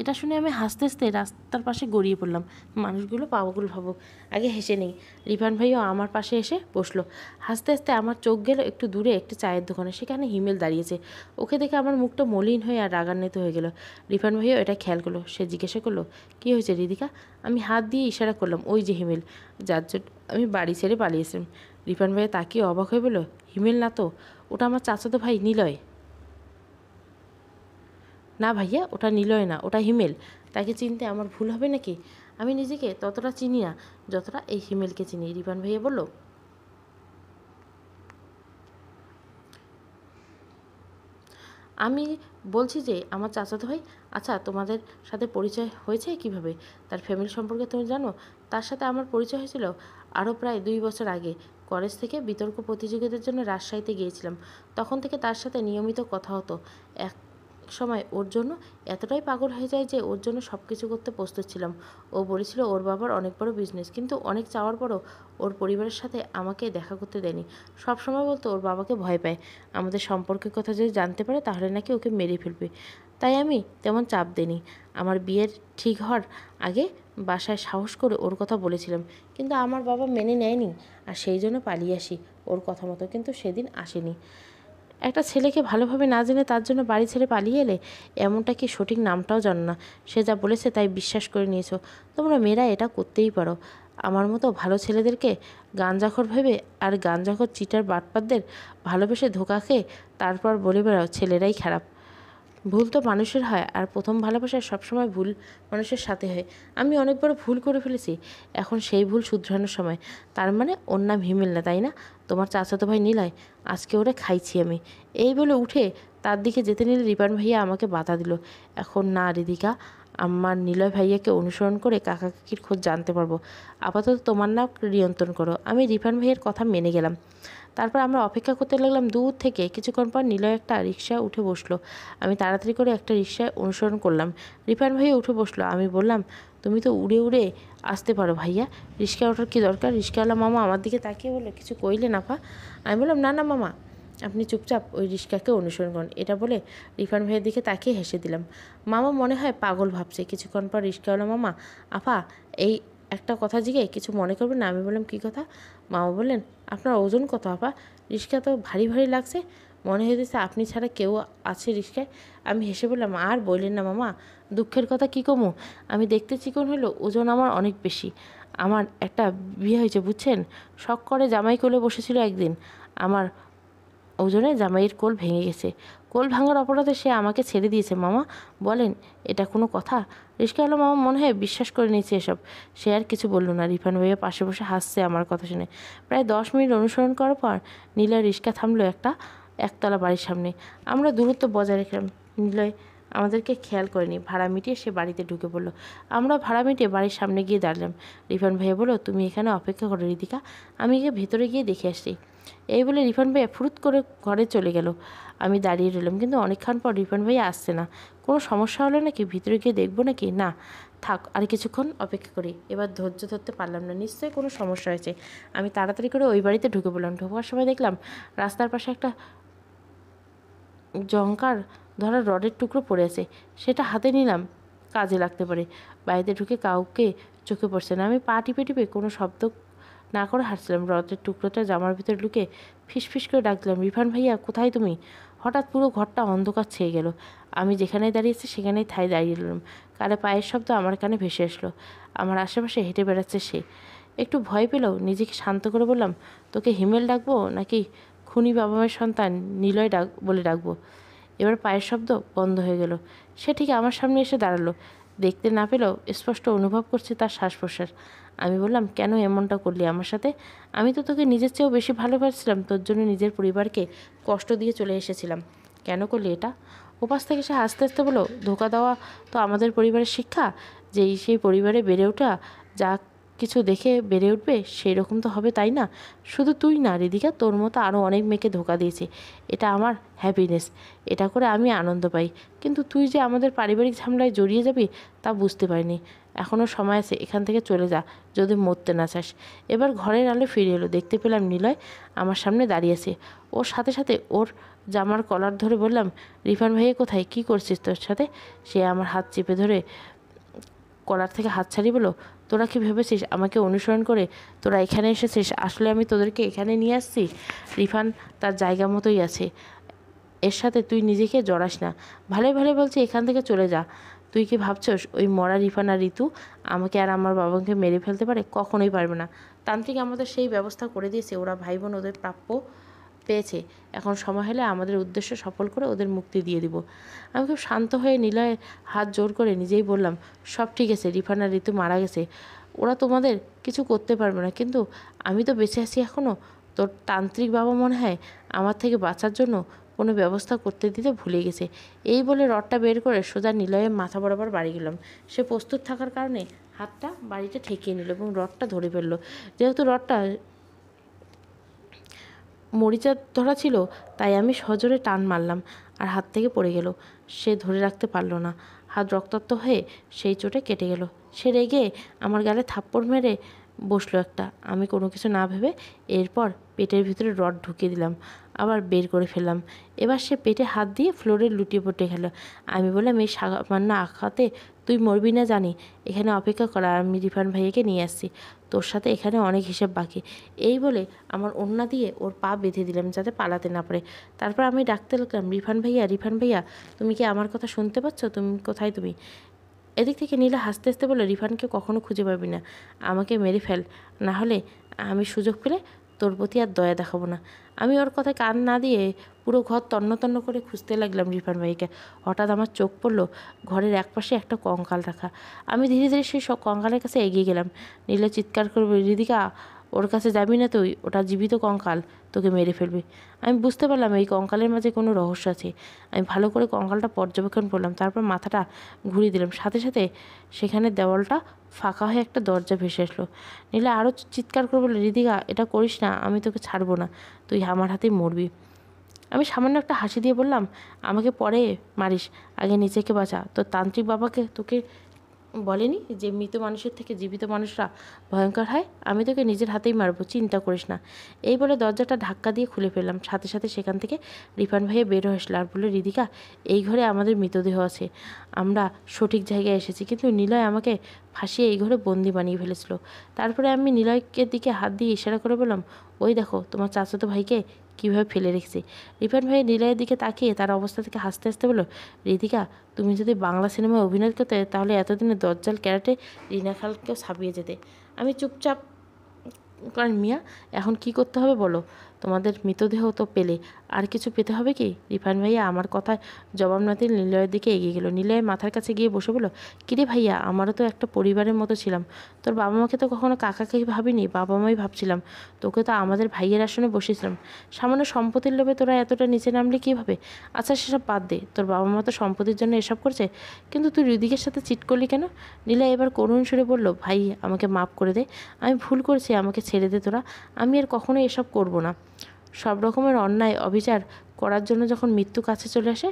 এটা শুনে আমি হাসতে হাসতে রাস্তার পাশে গড়িয়ে পড়লাম। মানুষগুলো পাগল ভাবুক, আগে হেসে নেই। রিফান ভাইও আমার পাশে এসে বসলো। হাসতে হাসতে আমার চোখ গেল একটু দূরে একটা চায়ের দোকানে, সেখানে হিমেল দাঁড়িয়েছে। ওকে দেখে আমার মুখটা মলিন হয়ে আর রাগান্বিত হয়ে গেল। রিফান ভাইও এটা খেয়াল করলো। সে জিজ্ঞাসা করলো, কী হয়েছে হৃদিকা? আমি হাত দিয়ে ইশারা করলাম, ওই যে হিমেল, যার জন্য আমি বাড়ি ছেড়ে পালিয়েছিলাম। রিফান ভাইয়া তাকিয়ে অবাক হয়ে বলল, হিমেল না তো, ওটা আমার চাচাতো ভাই নিলয়। না ভাইয়া, ওটা নিলয় না, ওটা হিমেল। তাকে চিনতে আমার ভুল হবে নাকি? আমি নিজেকে ততটা চিনি না যতটা এই হিমেলকে চিনি। রিফান ভাইয়া বলল, আমি বলছি যে আমার চাচাতো ভাই। আচ্ছা, তোমাদের সাথে পরিচয় হয়েছে কিভাবে? তার ফ্যামিলি সম্পর্কে তুমি জানো? তার সাথে আমার পরিচয় হয়েছিল আরও প্রায় 2 বছর আগে। কলেজ থেকে বিতর্ক প্রতিযোগিতার জন্য রাজশাহীতে গিয়েছিলাম। তখন থেকে তার সাথে নিয়মিত কথা হতো। এক সময় ওর জন্য এতটাই পাগল হয়ে যায় যে ওর জন্য সব কিছু করতে প্রস্তুত ছিলাম। ও বলেছিল ওর বাবার অনেক বড় বিজনেস, কিন্তু অনেক চাওয়ার পরও ওর পরিবারের সাথে আমাকে দেখা করতে দেয়নি। সবসময় বলতো ওর বাবাকে ভয় পায়, আমাদের সম্পর্কের কথা যদি জানতে পারে তাহলে নাকি ওকে মেরে ফেলবে। তাই আমি তেমন চাপ দিইনি। আমার বিয়ের ঠিক হওয়ার আগে বাসায় সাহস করে ওর কথা বলেছিলাম, কিন্তু আমার বাবা মেনে নেয়নি, আর সেই জন্য পালিয়ে আসি ওর কথা মতো, কিন্তু সেদিন আসেনি। একটা ছেলেকে ভালোভাবে না জেনে তার জন্য বাড়ি ছেড়ে পালিয়ে এলে, এমনটা কি সঠিক নামটাও জানো না? সে যা বলেছে তাই বিশ্বাস করে নিয়েছো। তোমরা মেয়েরা এটা করতেই পারো। আমার মতো ভালো ছেলেদেরকে গাঞ্জাখোর ভেবে আর গাঞ্জাখোর চিটার বাটপাতদের ভালোবেসে ধোঁকা খেয়ে তারপর বলে বেড়াও ছেলেরাই খারাপ। ভুল তো মানুষের হয়, আর প্রথম ভালোবাসায় সবসময় ভুল মানুষের সাথে হয়। আমি অনেক বড় ভুল করে ফেলেছি, এখন সেই ভুল শুধরানোর সময়। তার মানে ওর নাম হিমেল না, তাই না? তোমার চাচাতো ভাই নিলয়, আজকে ওরে খাইছি আমি। এই বলে উঠে তার দিকে যেতে নিলে রিপান ভাইয়া আমাকে বাধা দিল। এখন না হৃদিকা, আমার নিলয় ভাইয়াকে অনুসরণ করে কাকা কাকির খোঁজ জানতে পারবো। আপাতত তোমার নাম নিয়ন্ত্রণ করো। আমি রিপান ভাইয়ের কথা মেনে গেলাম। তারপর আমরা অপেক্ষা করতে লাগলাম দূর থেকে। কিছুক্ষণ পর নিলয় একটা রিক্সায় উঠে বসলো। আমি তাড়াতাড়ি করে একটা রিক্সায় অনুসরণ করলাম। রিপান ভাইয়া উঠে বসলো। আমি বললাম, তুমি তো উড়ে উড়ে আসতে পারো ভাইয়া, রিক্সা ওঠার কী দরকার? রিক্সাওয়ালা মামা আমার দিকে তাকিয়ে বললো, কিছু কইলে না পা? আমি বললাম, না না মামা, আপনি চুপচাপ ওই রিক্সাকে অনুসরণ করুন। এটা বলে রিফান ভাইয়ের দিকে তাকিয়ে হেসে দিলাম। মামা মনে হয় পাগল ভাবছে। কিছুক্ষণ পর রিক্সাওয়ালা মামা, আপা এই একটা কথা জিগে কিছু মনে করবেন না। আমি বললাম, কী কথা? মামা বললেন, আপনার ওজন কত আপা? রিক্সা তো ভারী ভারী লাগছে, মনে হয়েছে আপনি ছাড়া কেউ আছে রিক্সায়। আমি হেসে বললাম, আর বললেন না মামা, দুঃখের কথা কী কমু, আমি দেখতে চিকন হলো ওজন আমার অনেক বেশি। আমার একটা বিয়ে হয়েছে বুঝছেন, শখ করে জামাই কোলে বসেছিল একদিন, আমার ওজনে জামাইয়ের কোল ভেঙে গেছে। কোল ভাঙার অপরাধে সে আমাকে ছেড়ে দিয়েছে মামা। বলেন এটা কোনো কথা? রিস্কাওয়ালা মামা মনে হয় বিশ্বাস করে নিয়েছে এসব। সে আর কিছু বলল না। রিফান ভাইয়া পাশে বসে হাসছে আমার কথা শুনে। প্রায় 10 মিনিট অনুসরণ করার পর নিলয় রিক্সা থামলো একটা একতলা বাড়ির সামনে। আমরা দূরত্ব বজায় রাখলাম। নিলয় আমাদেরকে খেয়াল করেনি, ভাড়া মিটিয়ে সে বাড়িতে ঢুকে পড়লো। আমরা ভাড়া মিটিয়ে বাড়ির সামনে গিয়ে দাঁড়ালাম। রিফান ভাইয়া বলল, তুমি এখানে অপেক্ষা করো হৃদিকা, আমি ভেতরে গিয়ে দেখে আসছি। এই বলে রিফান ভাইয়া ফুরুত করে ঘরে চলে গেল। আমি দাঁড়িয়ে রইলাম, কিন্তু অনেকক্ষণ পর রিফান ভাইয়া আসছে না। কোনো সমস্যা হলো নাকি? ভিতরে গিয়ে দেখবো নাকি? না থাক, আর কিছুক্ষণ অপেক্ষা করি। এবার ধৈর্য ধরতে পারলাম না, নিশ্চয়ই কোনো সমস্যা হয়েছে। আমি তাড়াতাড়ি করে ওই বাড়িতে ঢুকে পড়লাম। ঢোকার সময় দেখলাম রাস্তার পাশে একটা জংকার ধরা রডের টুকরো পড়ে আছে। সেটা হাতে নিলাম, কাজে লাগতে পারে। বাড়িতে ঢুকে কাউকে চোখে পড়ছে না। আমি পা টিপে টিপে কোনো শব্দ না করে হাঁটছিলাম। রডের টুকরোটা জামার ভিতরে ঢুকে ফিসফিস করে ডাকলাম, রিফান ভাইয়া কোথায় তুমি? হঠাৎ পুরো ঘরটা অন্ধকার ছেয়ে গেল। আমি যেখানে দাঁড়িয়েছি সেখানেই ঠাই দাঁড়িয়ে রইলাম। কানে পায়ের শব্দ আমার কানে ভেসে আসলো। আমার আশেপাশে হেঁটে বেড়াচ্ছে সে। একটু ভয় পেলেও নিজেকে শান্ত করে বললাম, তোকে হিমেল ডাকবো নাকি খুনি বাবা মায়ের সন্তান নিলয় বলে ডাকবো? এবার পায়ের শব্দ বন্ধ হয়ে গেল। সে ঠিক আমার সামনে এসে দাঁড়ালো। দেখতে না পেলেও স্পষ্ট অনুভব করছি তার শ্বাস প্রশ্বাস। আমি বললাম, কেন এমনটা করলি আমার সাথে? আমি তো তোকে নিজের চেয়েও বেশি ভালোবাসছিলাম, তোর জন্য নিজের পরিবারকে কষ্ট দিয়ে চলে এসেছিলাম, কেন করলি এটা? ওপাশ থেকে সে হাসতে হাসতে বলল, ধোকা দেওয়া তো আমাদের পরিবারের শিক্ষা, যেই সেই পরিবারে বেড়ে ওঠা যা কিছু দেখে বেড়ে উঠবে সেই রকম তো হবে, তাই না? শুধু তুই না হৃদিকা, তোর মতো আরও অনেক মেয়েকে ধোকা দিয়েছে। এটা আমার হ্যাপিনেস, এটা করে আমি আনন্দ পাই। কিন্তু তুই যে আমাদের পারিবারিক ঝামেলায় জড়িয়ে যাবি তা বুঝতে পারিনি। এখনও সময় আছে, এখান থেকে চলে যা যদি মরতে না চাস। এবার ঘরের আলো ফিরে এলো। দেখতে পেলাম নিলয় আমার সামনে দাঁড়িয়ে আছে। ওর সাথে সাথে ওর জামার কলার ধরে বললাম, রিফান ভাইয়া কোথায়, কী করছিস তোর সাথে? সে আমার হাত চেপে ধরে কলার থেকে হাত ছাড়িয়ে বলল, তোরা কি ভেবেছিস আমাকে অনুসরণ করে তোরা এখানে এসেছিস? আসলে আমি তোদেরকে এখানে নিয়ে আসছি। রিফান তার জায়গা মতোই আছে, এর সাথে তুই নিজেকে জড়াস না। ভালোই ভালো বলছি, এখান থেকে চলে যা। তুই কি ভাবছস ওই মরা রিফান আর ঋতু আমাকে আর আমার বাবাকে মেরে ফেলতে পারে? কখনোই পারবে না। তান্ত্রিক আমাদের সেই ব্যবস্থা করে দিয়েছে। ওরা ভাই বোন ওদের প্রাপ্য পেয়েছে। এখন সময় হলে আমাদের উদ্দেশ্য সফল করে ওদের মুক্তি দিয়ে দিব। আমি খুব শান্ত হয়ে নিলয়ের হাত জোর করে নিজেই বললাম, সব ঠিক আছে, রিফান আর ঋতু মারা গেছে, ওরা তোমাদের কিছু করতে পারবে না। কিন্তু আমি তো বেঁচে আছি এখনও। তোর তান্ত্রিক বাবা মনে হয় আমার থেকে বাঁচার জন্য কোনো ব্যবস্থা করতে দিতে ভুলে গেছে। এই বলে রডটা বের করে সোজা নিলয়ের মাথা বরাবর বাড়ি গেলাম। সে প্রস্তুত থাকার কারণে হাতটা বাড়িটা ঠেকিয়ে নিল এবং রডটা ধরে ফেললো। যেহেতু রডটা মরিচা ধরা ছিল, তাই আমি সজোরে টান মারলাম আর হাত থেকে পড়ে গেল। সে ধরে রাখতে পারল না, হাত রক্তাক্ত হয়ে সেই চোটে কেটে গেল। সে রেগে আমার গালে থাপ্পড় মেরে বসলো একটা। আমি কোনো কিছু না ভেবে এরপর পেটের ভিতরে রড ঢুকিয়ে দিলাম, আবার বের করে ফেললাম। এবার সে পেটে হাত দিয়ে ফ্লোরে লুটিয়ে পড়ে গেল। আমি বললাম, এই সামান্য আঘাতে তুই মরবি না জানি, এখানে অপেক্ষা কর, আমি রিফান ভাইয়াকে নিয়ে আসছি, তোর সাথে এখানে অনেক হিসেব বাকি। এই বলে আমার ওড়না দিয়ে ওর পা বেঁধে দিলাম যাতে পালাতে না পারে। তারপর আমি ডাকতে লাগলাম, রিফান ভাইয়া, রিফান ভাইয়া, তুমি কি আমার কথা শুনতে পাচ্ছ? তুমি কোথায় তুমি? এদিক থেকে নীলা হাসতে হাসতে বলল, রিফানকে কখনো খুঁজে পাবি না, আমাকে মেরে ফেল, না হলে আমি সুযোগ পেলে তোর প্রতি আর দয়া দেখাবো না। আমি ওর কথায় কান না দিয়ে পুরো ঘর তন্ন তন্ন করে খুঁজতে লাগলাম রিফান ভাইকে। হঠাৎ আমার চোখ পড়ল ঘরের একপাশে একটা কঙ্কাল রাখা। আমি ধীরে ধীরে সেই সব কঙ্কালের কাছে এগিয়ে গেলাম। নীলে চিৎকার করবে, হৃদিকা ওর কাছে যাবি না তুই, ওটা জীবিত কঙ্কাল, তোকে মেরে ফেলবে। আমি বুঝতে পারলাম এই কঙ্কালের মাঝে কোনো রহস্য আছে। আমি ভালো করে কঙ্কালটা পর্যবেক্ষণ করলাম, তারপর মাথাটা ঘুরিয়ে দিলাম। সাথে সাথে সেখানে দেওয়ালটা ফাঁকা হয়ে একটা দরজা ভেসে আসলো। নীলা আরও চিৎকার করে বলল, হৃদিকা এটা করিস না, আমি তোকে ছাড়বো না, তুই আমার হাতেই মরবি। আমি সামান্য একটা হাসি দিয়ে বললাম, আমাকে পরে মারিস, আগে নিজেকে বাঁচা। তোর তান্ত্রিক বাবাকে তোকে বলেনি যে মৃত মানুষের থেকে জীবিত মানুষরা ভয়ঙ্কর হয়? আমি তোকে নিজের হাতেই মারবো, চিন্তা করিস না। এই বলে দরজাটা ধাক্কা দিয়ে খুলে ফেললাম। সাথে সাথে সেখান থেকে রিফান ভাইয়ে বের হয়ে আসলো আর বলল, হৃদিকা এই ঘরে আমাদের মৃতদেহ আছে, আমরা সঠিক জায়গায় এসেছি। কিন্তু নিলয় আমাকে ফাঁসিয়ে এই ঘরে বন্দি বানিয়ে ফেলেছিল। তারপরে আমি নিলয়কে দিকে হাত দিয়ে ইশারা করে বললাম, ওই দেখো তোমার চাচাতো ভাইকে কীভাবে ফেলে রেখেছি। রিফান ভাই নিলয়ের দিকে তাকিয়ে তার অবস্থা থেকে হাসতে হাসতে বলল, হৃদিকা তুমি যদি বাংলা সিনেমায় অভিনয় করতে তাহলে এতদিনে দজ্জাল ক্যারেটে রিনা খালকেও ছাপিয়ে যেতে। আমি চুপচাপ, কারণ মিয়া এখন কি করতে হবে বলো, তোমাদের মৃতদেহ তো পেলে, আর কিছু পেতে হবে কি? রিফান ভাইয়া আমার কথায় জবাব না দিয়ে নিলয়ের দিকে এগিয়ে গেল। নিলয় মাথার কাছে গিয়ে বসে বলল, কিরে ভাইয়া আমারও তো একটা পরিবারের মতো ছিলাম, তোর বাবা মাকে তো কখনো কাকাকে ভাবিনি, বাবা মাই ভাবছিলাম, তোকে তো আমাদের ভাইয়ের আসনে বসেছিলাম। সামান্য সম্পত্তির লোভে তোরা এতটা নিচে নামলি কীভাবে? আচ্ছা সেসব বাদ দে, তোর বাবা মা তো সম্পত্তির জন্য এসব করছে, কিন্তু তুই হৃদিকের সাথে চিট করলি কেন? নিলয় এবার করুণ সুরে বলল, ভাই আমাকে মাফ করে দে, আমি ভুল করেছি, আমাকে ছেড়ে দে তোরা, আমি আর কখনো এসব করবো না। সব রকমের অন্যায় অবিচার করার জন্য যখন মৃত্যু কাছে চলে আসে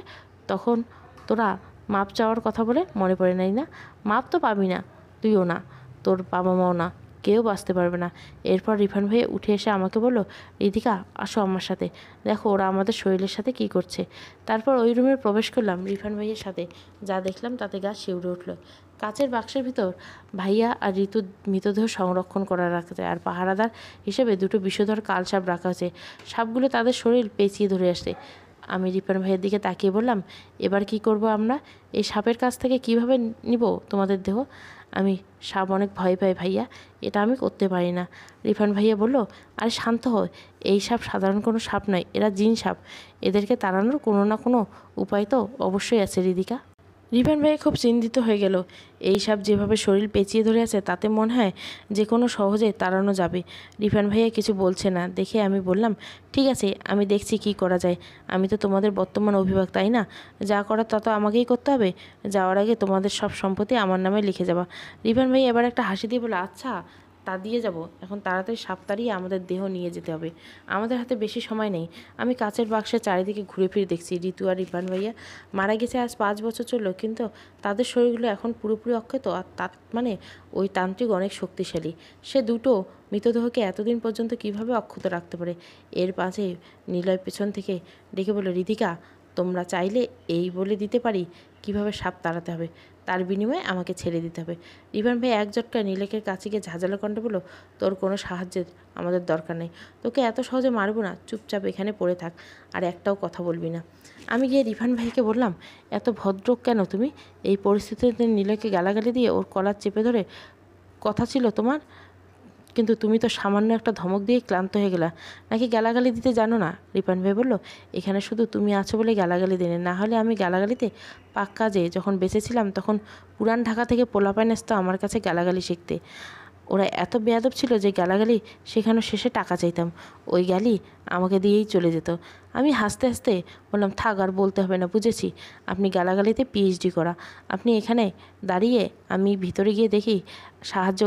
তখন তোরা মাপ চাওয়ার কথা বলে মনে পড়ে নাই না? মাপ তো পাবি না, তুইও না, তোর বাবা মাও না, কেউ বাঁচতে পারবে না। এরপর রিফান ভাই উঠে এসে আমাকে বলল, হৃদিকা আসো আমার সাথে, দেখো ওরা আমাদের শরীরের সাথে কি করছে। তারপর ওই রুমে প্রবেশ করলাম রিফান ভাইয়ের সাথে। যা দেখলাম তাতে গা শিউরে উঠল। কাচের বাক্সের ভিতর ভাইয়া আর ঋতুর মৃতদেহ সংরক্ষণ করা রাখা যায়, আর পাহারাদার হিসেবে দুটো বিষধর কাল সাপ রাখা আছে। সাপগুলো তাদের শরীর পেঁচিয়ে ধরে আসে। আমি রিফান ভাইয়ের দিকে তাকিয়ে বললাম, এবার কি করব আমরা? এই সাপের কাছ থেকে কিভাবে নিব তোমাদের দেহ? আমি সাপ অনেক ভয় পাই ভাইয়া, এটা আমি করতে পারি না। রিফান ভাইয়া বলল, আরে শান্ত হয়, এই সাপ সাধারণ কোনো সাপ নয়, এরা জিন সাপ, এদেরকে তাড়ানোর কোনো না কোনো উপায় তো অবশ্যই আছে। হৃদিকা রিফান ভাইয়া খুব চিন্তিত হয়ে গেল। এই সাপ যেভাবে শরীর পেঁচিয়ে ধরে আছে তাতে মনে হয় যে কোনো সহজে তাড়ানো যাবে। রিফান ভাইয়া কিছু বলছে না দেখে আমি বললাম, ঠিক আছে আমি দেখছি কি করা যায়, আমি তো তোমাদের বর্তমান অভিভাবক তাই না, যা করার তা তো আমাকেই করতে হবে, যাওয়ার আগে তোমাদের সব সম্পত্তি আমার নামে লিখে যাবা। রিফান ভাই এবার একটা হাসি দিয়ে বলল, আচ্ছা তা দিয়ে যাব, এখন তাড়াতাড়ি সাপ তাড়িয়ে আমাদের দেহ নিয়ে যেতে হবে, আমাদের হাতে বেশি সময় নেই। আমি কাচের বাক্সে চারিদিকে ঘুরে ফিরে দেখছি, ঋতু আর রিফান ভাইয়া মারা গেছে আজ 5 বছর চলল, কিন্তু তাদের শরীরগুলো এখন পুরোপুরি অক্ষত। আর তার মানে ওই তান্ত্রিক অনেক শক্তিশালী, সে দুটো মৃতদেহকে এতদিন পর্যন্ত কিভাবে অক্ষত রাখতে পারে। এর পাশে নিলয় পেছন থেকে ডেকে বলল, হৃদিকা তোমরা চাইলে এই বলে দিতে পারি কিভাবে সাপ তাড়াতে হবে, তার বিনিময়ে আমাকে ছেড়ে দিতে হবে। রিফান ভাই এক ঝটকায় নীলেকের কাছে গিয়ে ঝাঁঝালো কণ্ঠে বলল, তোর কোনো সাহায্যের আমাদের দরকার নেই, তোকে এত সহজে মারবো না, চুপচাপ এখানে পড়ে থাক, আর একটাও কথা বলবি না। আমি গিয়ে রিফান ভাইকে বললাম, এত ভদ্র কেন তুমি? এই পরিস্থিতিতে নীলেকে গালাগালি দিয়ে ওর কলার চেপে ধরে কথা ছিল তোমার, কিন্তু তুমি তো সামান্য একটা ধমক দিয়ে ক্লান্ত হয়ে গেলা, নাকি গালাগালি দিতে জানো না? রিফান ভাই বলল, এখানে শুধু তুমি আছো বলে গালাগালি দিনে, না হলে আমি গালাগালিতে পাক্কা। যে যখন বেঁচেছিলাম তখন পুরান ঢাকা থেকে পোলাপাইন আসতো আমার কাছে গালাগালি শিখতে, ওরা এত বেয়াদব ছিল যে গালাগালি শেখানোর শেষে টাকা চাইতাম, ওই গালি আমাকে দিয়েই চলে যেত। আমি হাসতে হাসতে বললাম, থাক আর বলতে হবে না, বুঝেছি আপনি গালাগালিতে পিএইচডি করা। আপনি এখানে দাঁড়িয়ে আমি ভিতরে গিয়ে দেখি সাহায্য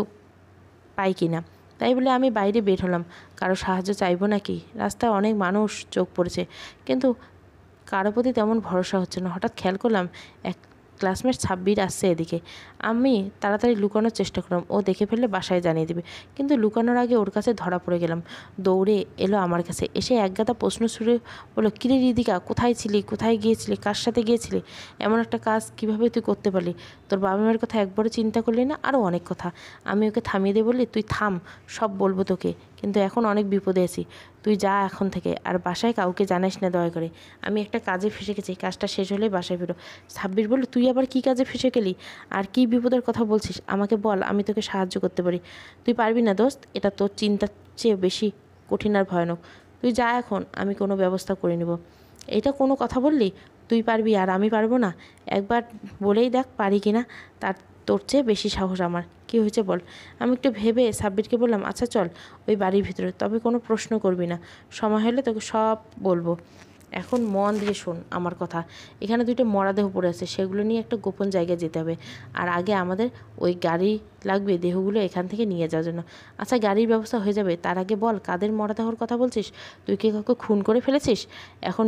পাই কি না। তাই বলে আমি বাইরে বের হলাম, কারো সাহায্য চাইবো নাকি? রাস্তায় অনেক মানুষ চোখ পড়েছে, কিন্তু কারো প্রতি তেমন ভরসা হচ্ছে না। হঠাৎ খেয়াল করলাম এক ক্লাসমেট ছাব্বির আসছে এদিকে। আমি তাড়াতাড়ি লুকানোর চেষ্টা করলাম, ও দেখে ফেললে বাসায় জানিয়ে দেবে, কিন্তু লুকানোর আগে ওর কাছে ধরা পড়ে গেলাম। দৌড়ে এলো আমার কাছে, এসে একগাদা প্রশ্ন ছুড়ে বললো, কিরে হৃদিকা কোথায় ছিলি, কোথায় গিয়েছিলি, কার সাথে গিয়েছিলি, এমন একটা কাজ কিভাবে তুই করতে পারলি, তোর বাবা মায়ের কথা একবারও চিন্তা করলি না, আরও অনেক কথা। আমি ওকে থামিয়ে দিয়ে বললি, তুই থাম, সব বলবো তোকে, কিন্তু এখন অনেক বিপদে আছি, তুই যা এখন থেকে, আর বাসায় কাউকে জানাস না দয়া করে, আমি একটা কাজে ফেঁসে গেছি, কাজটা শেষ হলে বাসায় ফেরো। ছাব্বির বলল, তুই আবার কী কাজে ফেঁসে গেলি, আর কি বিপদের কথা বলছিস, আমাকে বল, আমি তোকে সাহায্য করতে পারি। তুই পারবি না দোস্ত, এটা তোর চিন্তার চেয়ে বেশি কঠিন আর ভয়ানক। তুই যা এখন, আমি কোনো ব্যবস্থা করে নেব। এটা কোনো কথা বললি? তুই পারবি আর আমি পারবো না? একবার বলেই দেখ পারি কি না। তোর চেয়ে বেশি সাহস আমার। কি হয়েছে বল। আমি একটু ভেবে সাব্বিরকে বললাম, আচ্ছা চল ওই বাড়ির ভিতরে, তবে কোনো প্রশ্ন করবি না, সময় হলে তোকে সব বলবো। এখন মন দিয়ে শোন আমার কথা। এখানে দুটো মরাদেহ পড়ে আছে, সেগুলো নিয়ে একটা গোপন জায়গায় যেতে হবে। আর আগে আমাদের ওই গাড়ি লাগবে দেহগুলো এখান থেকে নিয়ে যাওয়ার জন্য। আচ্ছা গাড়ির ব্যবস্থা হয়ে যাবে, তার আগে বল কাদের মরাদেহর কথা বলছিস? তুই কি কাউকে খুন করে ফেলেছিস? এখন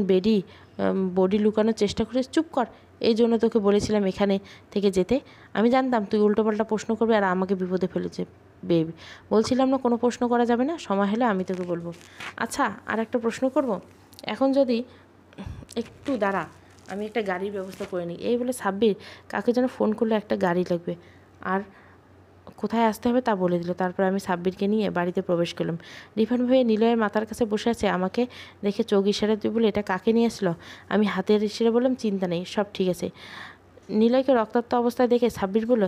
বডি লুকানোর চেষ্টা করে চুপ কর। এই জন্য তোকে বলেছিলাম এখানে থেকে যেতে। আমি জানতাম তুই উল্টোপাল্টা প্রশ্ন করবি আর আমাকে বিপদে ফেলেছে বেবি। বলছিলাম না কোনো প্রশ্ন করা যাবে না, সময় হলে আমি তোকে বলবো। আচ্ছা আর একটা প্রশ্ন করবো। এখন যদি একটু দাঁড়া, আমি একটা গাড়ির ব্যবস্থা করে নিই। এই বলে সাব্বির কাকে যেন ফোন করলে একটা গাড়ি লাগবে আর কোথায় আসতে হবে তা বলে দিল। তারপর আমি সাব্বিরকে নিয়ে বাড়িতে প্রবেশ করলাম। রিফান ভাইয়া নিলয়ের মাথার কাছে বসে আছে, আমাকে দেখে চোখ ইশারা দিয়ে বলে, এটা কাকে নিয়ে আসলো? আমি হাতের ইশারা বললাম, চিন্তা নেই, সব ঠিক আছে। নিলয়কে রক্তাক্ত অবস্থায় দেখে সাব্বির বলল,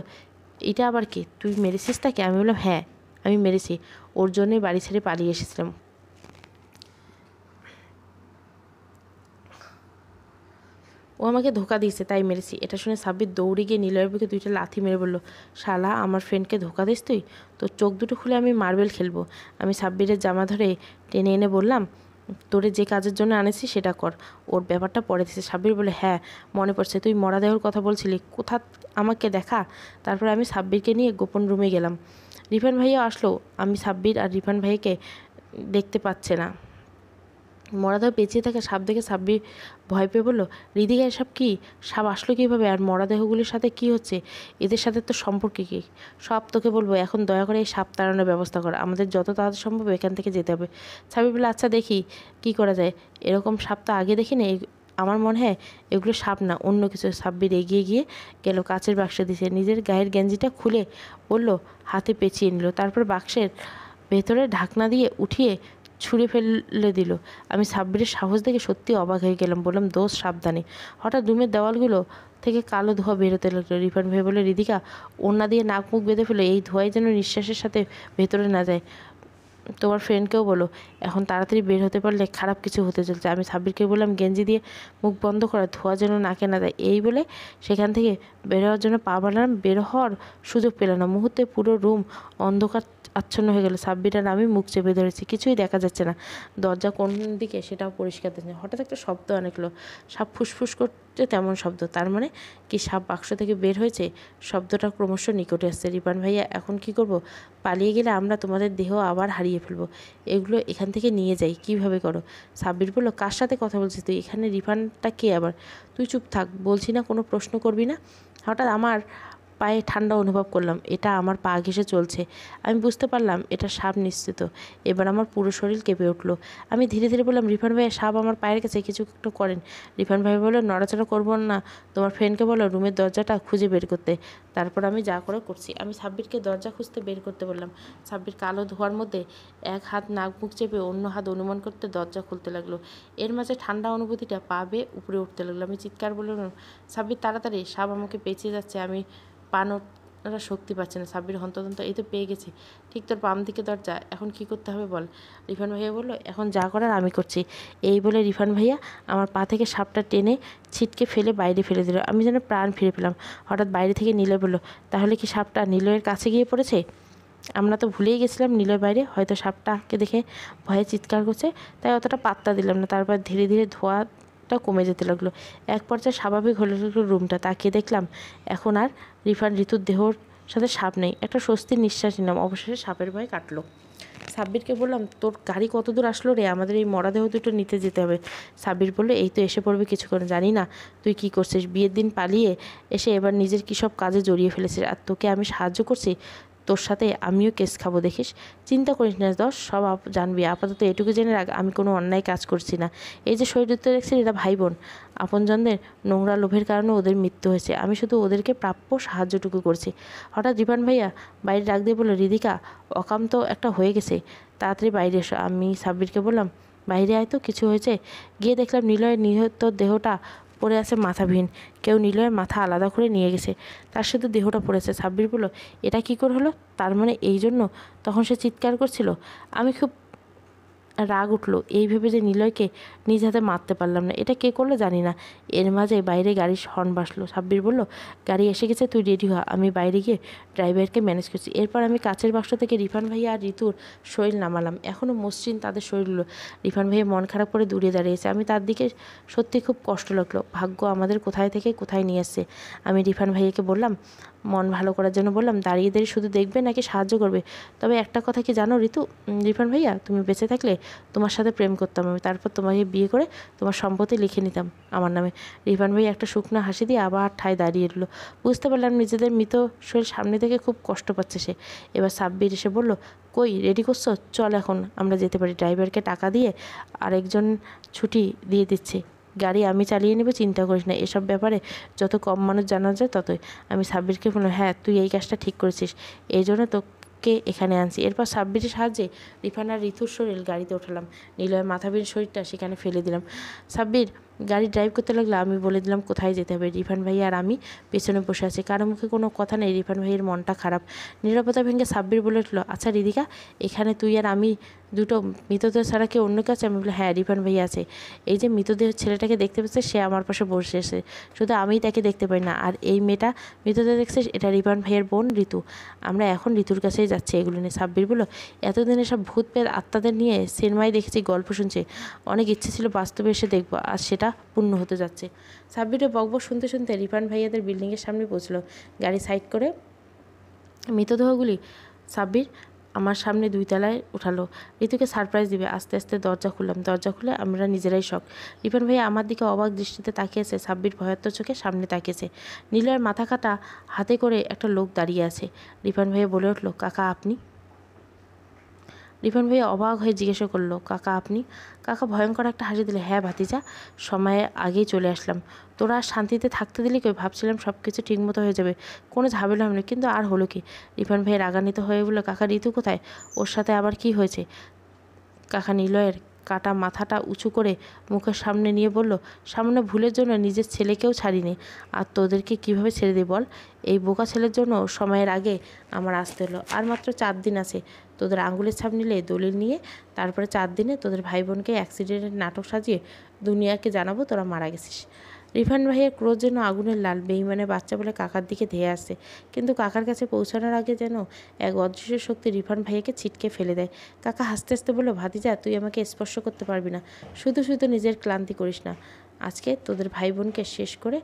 এটা আবার কি? তুই মেরেছিস তাকে? আমি বললাম, হ্যাঁ আমি মেরেছি, ওর জন্যই বাড়ি ছেড়ে পালিয়ে এসেছিলাম। ও আমাকে ধোকা দিয়েছে তাই মেরেছি। এটা শুনে সাব্বির দৌড়ে গিয়ে নিলয়ের বুকে দুইটা লাথি মেরে বলল, শালা আমার ফ্রেন্ডকে ধোকা দিস তুই, তোর চোখ দুটো খুলে আমি মার্বেল খেলবো। আমি সাব্বিরের জামা ধরে টেনে এনে বললাম, তোরে যে কাজের জন্য আনেছি সেটা কর, ওর ব্যাপারটা পরে দিছে। সাব্বির বলে, হ্যাঁ মনে পড়ছে, তুই মরাদেহর কথা বলছিলি, কোথা আমাকে দেখা। তারপর আমি সাব্বিরকে নিয়ে গোপন রুমে গেলাম। রিফান ভাইয়া আসলো। আমি সাব্বির আর রিফান ভাইয়াকে দেখতে পাচ্ছে না। মরাদেহ পেঁচিয়ে থাকা সাপ দেখে সাব্বির ভয় পেয়ে বলল, হৃদিকা এসব কী? সাপ আসলো কীভাবে? আর মরাদেহগুলির সাথে কি হচ্ছে? এদের সাথে তো সম্পর্কে কী? সব তোকে বলবো, এখন দয়া করে এই সাপ তাড়ানোর ব্যবস্থা কর, আমাদের যত তাড়াতাড়ি সম্ভব এখান থেকে যেতে হবে। সাব্বির বলে, আচ্ছা দেখি কি করা যায়, এরকম সাপ তো আগে দেখিনি, আমার মনে হয় এগুলো সাপ না অন্য কিছু। সাব্বির এগিয়ে গিয়ে গেল কাচের বাক্স দিছে, নিজের গায়ের গেঞ্জিটা খুলে বলল, হাতে পেঁচিয়ে নিল। তারপর বাক্সের ভেতরে ঢাকনা দিয়ে উঠিয়ে ছুঁড়ে ফেলে দিল। আমি সাব্বিরের সাহস দেখে সত্যি অবাক হয়ে গেলাম, বললাম, দোষ সাবধানে। হঠাৎ রুমের দেওয়ালগুলো থেকে কালো ধোঁয়া বেরোতে লাগলো। রিফান ভাই বলে, হৃদিকা ওড়না দিয়ে নাক মুখ বেঁধে ফেলো, এই ধোঁয়াই যেন নিঃশ্বাসের সাথে ভেতরে না যায়। তোমার ফ্রেন্ডকেও বলো এখন তাড়াতাড়ি বের হতে পারলে খারাপ কিছু হতে চলছে। আমি সাব্বিরকে বললাম, গেঞ্জি দিয়ে মুখ বন্ধ করা, ধোঁয়া যেন নাকে না যায়। এই বলে সেখান থেকে বের হওয়ার জন্য পা বাড়ালাম, বের হওয়ার সুযোগ পেল না। মুহূর্তে পুরো রুম অন্ধকার আচ্ছন্ন হয়ে গেল। সাব্বিরের আমি মুখ চেপে ধরেছি, কিছুই দেখা যাচ্ছে না, দরজা কোন দিকে সেটাও পরিষ্কার দেখছে। হঠাৎ একটা শব্দ অনেকলো, সাপ ফুসফুস করছে তেমন শব্দ। তার মানে কি সাপ বাক্স থেকে বের হয়েছে? শব্দটা ক্রমশ নিকটে আসছে। রিপান ভাইয়া এখন কি করব? পালিয়ে গেলে আমরা তোমাদের দেহ আবার হারিয়ে ফেলবো, এগুলো এখান থেকে নিয়ে যাই কিভাবে করো? সাব্বির বললো, কার সাথে কথা বলছিস তুই? এখানে রিফানটা কে আবার? তুই চুপ থাক, বলছি না কোনো প্রশ্ন করবি না। হঠাৎ আমার পায়ে ঠান্ডা অনুভব করলাম, এটা আমার পা ঘেঁষে চলছে। আমি বুঝতে পারলাম এটা সাপ নিশ্চিত। এবার আমার পুরো শরীর কেঁপে উঠলো। আমি ধীরে ধীরে বললাম, রিফান ভাই সাপ আমার পায়ের কাছে, কিছু একটু করেন। রিফান ভাই বললো, নড়াচড়া করবো না, তোমার ফ্রেন্ডকে বলো রুমের দরজাটা খুঁজে বের করতে। তারপর আমি যা করে করছি। আমি সাব্বিরকে দরজা খুঁজতে বের করতে বললাম। সাব্বির কালো ধোয়ার মধ্যে এক হাত নাক মুখ চেপে অন্য হাত অনুমান করতে দরজা খুলতে লাগলো। এর মাঝে ঠান্ডা অনুভূতিটা পা বেয়ে উপরে উঠতে লাগলো। আমি চিৎকার বললাম, সাব্বির তাড়াতাড়ি, সাপ আমাকে পেঁচিয়ে যাচ্ছে, আমি পানোরা শক্তি পাচ্ছে না। সাব্বির হন্তদন্ত, এই তো পেয়ে গেছি, ঠিক তোর বাম দিকে দরজা, এখন কি করতে হবে বল? রিফান ভাইয়া বললো, এখন যা করার আমি করছি। এই বলে রিফান ভাইয়া আমার পা থেকে সাপটা টেনে ছিটকে ফেলে বাইরে ফেলে দিল। আমি যেন প্রাণ ফিরে পেলাম। হঠাৎ বাইরে থেকে নিলয় বললো, তাহলে কি সাপটা নিলয়ের কাছে গিয়ে পড়েছে? আমরা তো ভুলেই গেছিলাম নিলয় বাইরে, হয়তো সাপটাকে দেখে ভয়ে চিৎকার করছে, তাই অতটা পাত্তা দিলাম না। তারপর ধীরে ধীরে ধোঁয়াটা কমে যেতে লাগলো। এক পর্যায়ে স্বাভাবিক হলে রুমটা তাকিয়ে দেখলাম এখন আর রিফান ঋতুর দেহর সাথে সাপ নেই। একটা স্বস্তির নিঃশ্বাস নিলাম, অবশেষে সাপের ভয় কাটলো। সাব্বিরকে বললাম, তোর গাড়ি কত দূর আসলো রে? আমাদের এই মরাদেহ দুটো নিতে যেতে হবে। সাব্বির বললো, এই তো এসে পড়বে কিছুক্ষণ। জানি না তুই কি করছিস, বিয়ের দিন পালিয়ে এসে এবার নিজের কী সব কাজে জড়িয়ে ফেলেছিস, আর তোকে আমি সাহায্য করছি, তোর সাথে আমিও কেস খাবো দেখিস। চিন্তা করিস না দোস্ত, সব জানবি। আপাতত এটুকু জেনে রাখ আমি কোনো অন্যায় কাজ করছি না। এই যে শহীদ দত্ত দেখছেন, এরা ভাই বোন, আপনজনদের নোংরা লোভের কারণে ওদের মৃত্যু হয়েছে, আমি শুধু ওদেরকে প্রাপ্য সাহায্যটুকু করছি। হঠাৎ রিপান ভাইয়া বাইরে ডাক দিয়ে বললো, হৃদিকা অকাম তো একটা হয়ে গেছে, তাড়াতাড়ি বাইরে এসো। আমি সাব্বিরকে বললাম, বাইরে আয় তো, কিছু হয়েছে। গিয়ে দেখলাম নিলয়ের নিহত দেহটা পড়ে আছে মাথাবিহীন, কেউ নিলয়ের মাথা আলাদা করে নিয়ে গেছে, তার সাথে দেহটা পড়েছে। সাব্বির বলল, এটা কি করে হলো? তার মানে এই জন্য তখন সে চিৎকার করছিল। আমি খুব রাগ উঠলো এই ভেবে যে নিলয়কে নিজ হাতে মারতে পারলাম না, এটা কে করলো জানি না। এর মাঝে বাইরে গাড়ির হর্ন বাজলো। সাব্বির বলল, গাড়ি এসে গেছে, তুই রেডি হওয়া, আমি বাইরে গিয়ে ড্রাইভারকে ম্যানেজ করছি। এরপর আমি কাচের বাক্স থেকে রিফান ভাইয়া আর ঋতুর শরীর নামালাম। এখনও মসৃণ তাদের শরীর হলো। রিফান ভাইয়া মন খারাপ করে দূরে দাঁড়িয়েছে। আমি তার দিকে সত্যি খুব কষ্ট লাগলো। ভাগ্য আমাদের কোথায় থেকে কোথায় নিয়ে আসছে। আমি রিফান ভাইয়াকে বললাম, মন ভালো করার জন্য বললাম, দাঁড়িয়ে দাঁড়িয়ে শুধু দেখবে নাকি সাহায্য করবে? তবে একটা কথা কি জানো ঋতু, রিফান ভাইয়া তুমি বেঁচে থাকলে তোমার সাথে প্রেম করতাম আমি, তারপর তোমাকে বিয়ে করে তোমার সম্পত্তি লিখে নিতাম আমার নামে। রিফান ভাইয়া একটা শুকনো হাসি দিয়ে আবার ঠায় দাঁড়িয়ে উঠলো। বুঝতে পারলাম নিজেদের মৃত শরীর সামনে থেকে খুব কষ্ট পাচ্ছে সে। এবার সাব্বির এসে বলল, কই রেডি করছো? চল এখন আমরা যেতে পারি। ড্রাইভারকে টাকা দিয়ে আরেকজন ছুটি দিয়ে দিচ্ছে। গাড়ি আমি চালিয়ে নেব, চিন্তা করিস না। এসব ব্যাপারে যত কম মানুষ জানা যায় ততই। আমি সাব্বিরকে বললাম, হ্যাঁ তুই এই কাজটা ঠিক করেছিস, এই জন্য তোকে এখানে আনছি। এরপর সাব্বিরের সাহায্যে রিফান আর ঋতুর শরীর গাড়িতে ওঠালাম। নিলয়ের মাথাবিহীন শরীরটা সেখানে ফেলে দিলাম। সাব্বির গাড়ি ড্রাইভ করতে লাগলো। আমি বলে দিলাম কোথায় যেতে হবে। রিফান ভাই আর আমি পেছনে বসে আছি, কারো মুখে কোনো কথা নেই। রিফান ভাইয়ের মনটা খারাপ। নিরাপত্তা ভেঙে সাব্বির বলে উঠলো, আচ্ছা হৃদিকা, এখানে তুই আর আমি দুটো মৃতদেহ ছাড়া কেউ অন্য কাছে? আমি বলি, হ্যাঁ রিফান ভাই আছে। এই যে মৃতদেহ ছেলেটাকে দেখতে পাচ্ছে, সে আমার পাশে বসে এসে, শুধু আমিই তাকে দেখতে পাই না। আর এই মেয়েটা মৃতদেহ দেখছে, এটা রিফান ভাইয়ের বোন ঋতু। আমরা এখন ঋতুর কাছেই যাচ্ছি এগুলো নিয়ে। সাব্বির বলল, এতদিনে সব ভূত পেয়ে আত্মাদের নিয়ে সিনেমায় দেখেছি, গল্প শুনছি, অনেক ইচ্ছে ছিল বাস্তবে এসে দেখবো, আর সেটা পূর্ণ হতে যাচ্ছে। সাব্বিরের বকবক শুনতে শুনতে রিফান ভাইয়াদের বিল্ডিংয়ের সামনে পৌঁছলো। গাড়ি সাইড করে মৃতদেহগুলি সাব্বির আমার সামনে দুই তলায় উঠালো। ঋতুকে সারপ্রাইজ দিবে। আস্তে আস্তে দরজা খুললাম। দরজা খুলে আমরা নিজেরাই শখ। রিফান ভাইয়া আমার দিকে অবাক দৃষ্টিতে তাকিয়েছে। সাব্বির ভয়াত্ম চোখে সামনে তাকিয়েছে। নীলয়ের মাথা কাটা হাতে করে একটা লোক দাঁড়িয়ে আছে। রিফান ভাইয়া বলে উঠলো, কাকা আপনি? রিফান ভাইয়া অবাক হয়ে জিজ্ঞাসা করলো, কাকা আপনি? কাকা ভয়ঙ্কর একটা হাসি দিলে, হ্যাঁ ভাতিজা, সময়ে আগেই চলে আসলাম। তোরা শান্তিতে থাকতে দিলি কই? ভাবছিলাম সব কিছু ঠিকমতো হয়ে যাবে, কোনো ঝামেলা হবে না, কিন্তু আর হলো কি? রিফান ভাইয়া রাগান্বিত হয়ে বললো, কাকা ঋতু কোথায়? ওর সাথে আবার কি হয়েছে? কাকা নিলয়ের কাটা মাথাটা উঁচু করে মুখের সামনে নিয়ে বলল, সামান্য ভুলের জন্য নিজের ছেলেকেও ছাড়িনি, আর তোদেরকে কীভাবে ছেড়ে দিই বল? এই বোকা ছেলের জন্য সময়ের আগে আমার আসতে হলো। আর মাত্র 4 দিন আছে, তোদের আঙুলের ছাপ নিলে দলিল নিয়ে তারপরে 4 দিনে তোদের ভাই বোনকে অ্যাক্সিডেন্টের নাটক সাজিয়ে দুনিয়াকে জানাবো তোরা মারা গেছিস। রিফান ভাইয়ের ক্রোধ যেন আগুনের লাল, বেইমানের বাচ্চা বলে কাকার দিকে ধেয়ে আসছে, কিন্তু কাকার কাছে পৌঁছানোর আগে যেন এক অদৃশ্য শক্তি রিফান ভাইয়াকে ছিটকে ফেলে দেয়। কাকা হাসতে হাসতে বলল, ভাতিজা তুই আমাকে স্পর্শ করতে পারবি না, শুধু শুধু নিজের ক্লান্তি করিস না। আজকে তোদের ভাই বোনকে শেষ করে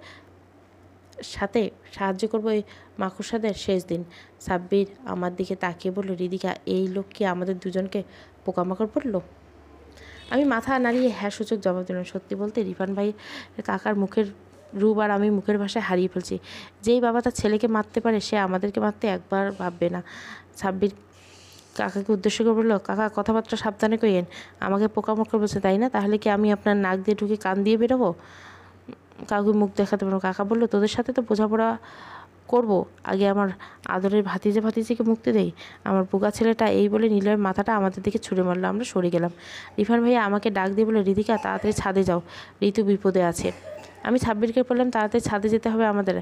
সাথে সাহায্য করবো এই মাকড়সাদের শেষ দিন। সাব্বির আমার দিকে তাকিয়ে বলল, হৃদিকা এই লোক কি আমাদের দুজনকে পোকামাকড় পড়লো? আমি মাথা নাড়িয়ে হ্যাঁ সূচক জবাব দিলাম। সত্যি বলতে রিফান ভাই কাকার মুখের রূপ আর আমি মুখের ভাষায় হারিয়ে ফেলছি। যেই বাবা তার ছেলেকে মারতে পারে, সে আমাদেরকে মারতে একবার ভাববে না। সাব্বির কাকাকে উদ্দেশ্য করে বলল, কাকা কথাবার্তা সাবধানে কইয়েন, আমাকে পোকামাকড় বলছে তাই না? তাহলে কি আমি আপনার নাক দিয়ে ঢুকে কান দিয়ে বেরোবো? কাউকে মুখ দেখাতে পারবো। কাকা বলল, তোদের সাথে তো বোঝাপড়া করব, আগে আমার আদরের ভাতিজিকে মুক্তি দেই। আমার বোকা ছেলেটা এই বলে নীলয়ের মাথাটা আমাদের দিকে ছুঁড়ে মারলো। আমরা সরে গেলাম। রিফান ভাইয়া আমাকে ডাক দিয়ে বলে, হৃদিকা তাড়াতাড়ি ছাদে যাও, ঋতু বিপদে আছে। আমি সাব্বিরকে বললাম, তাড়াতাড়ি ছাদে যেতে হবে আমাদের।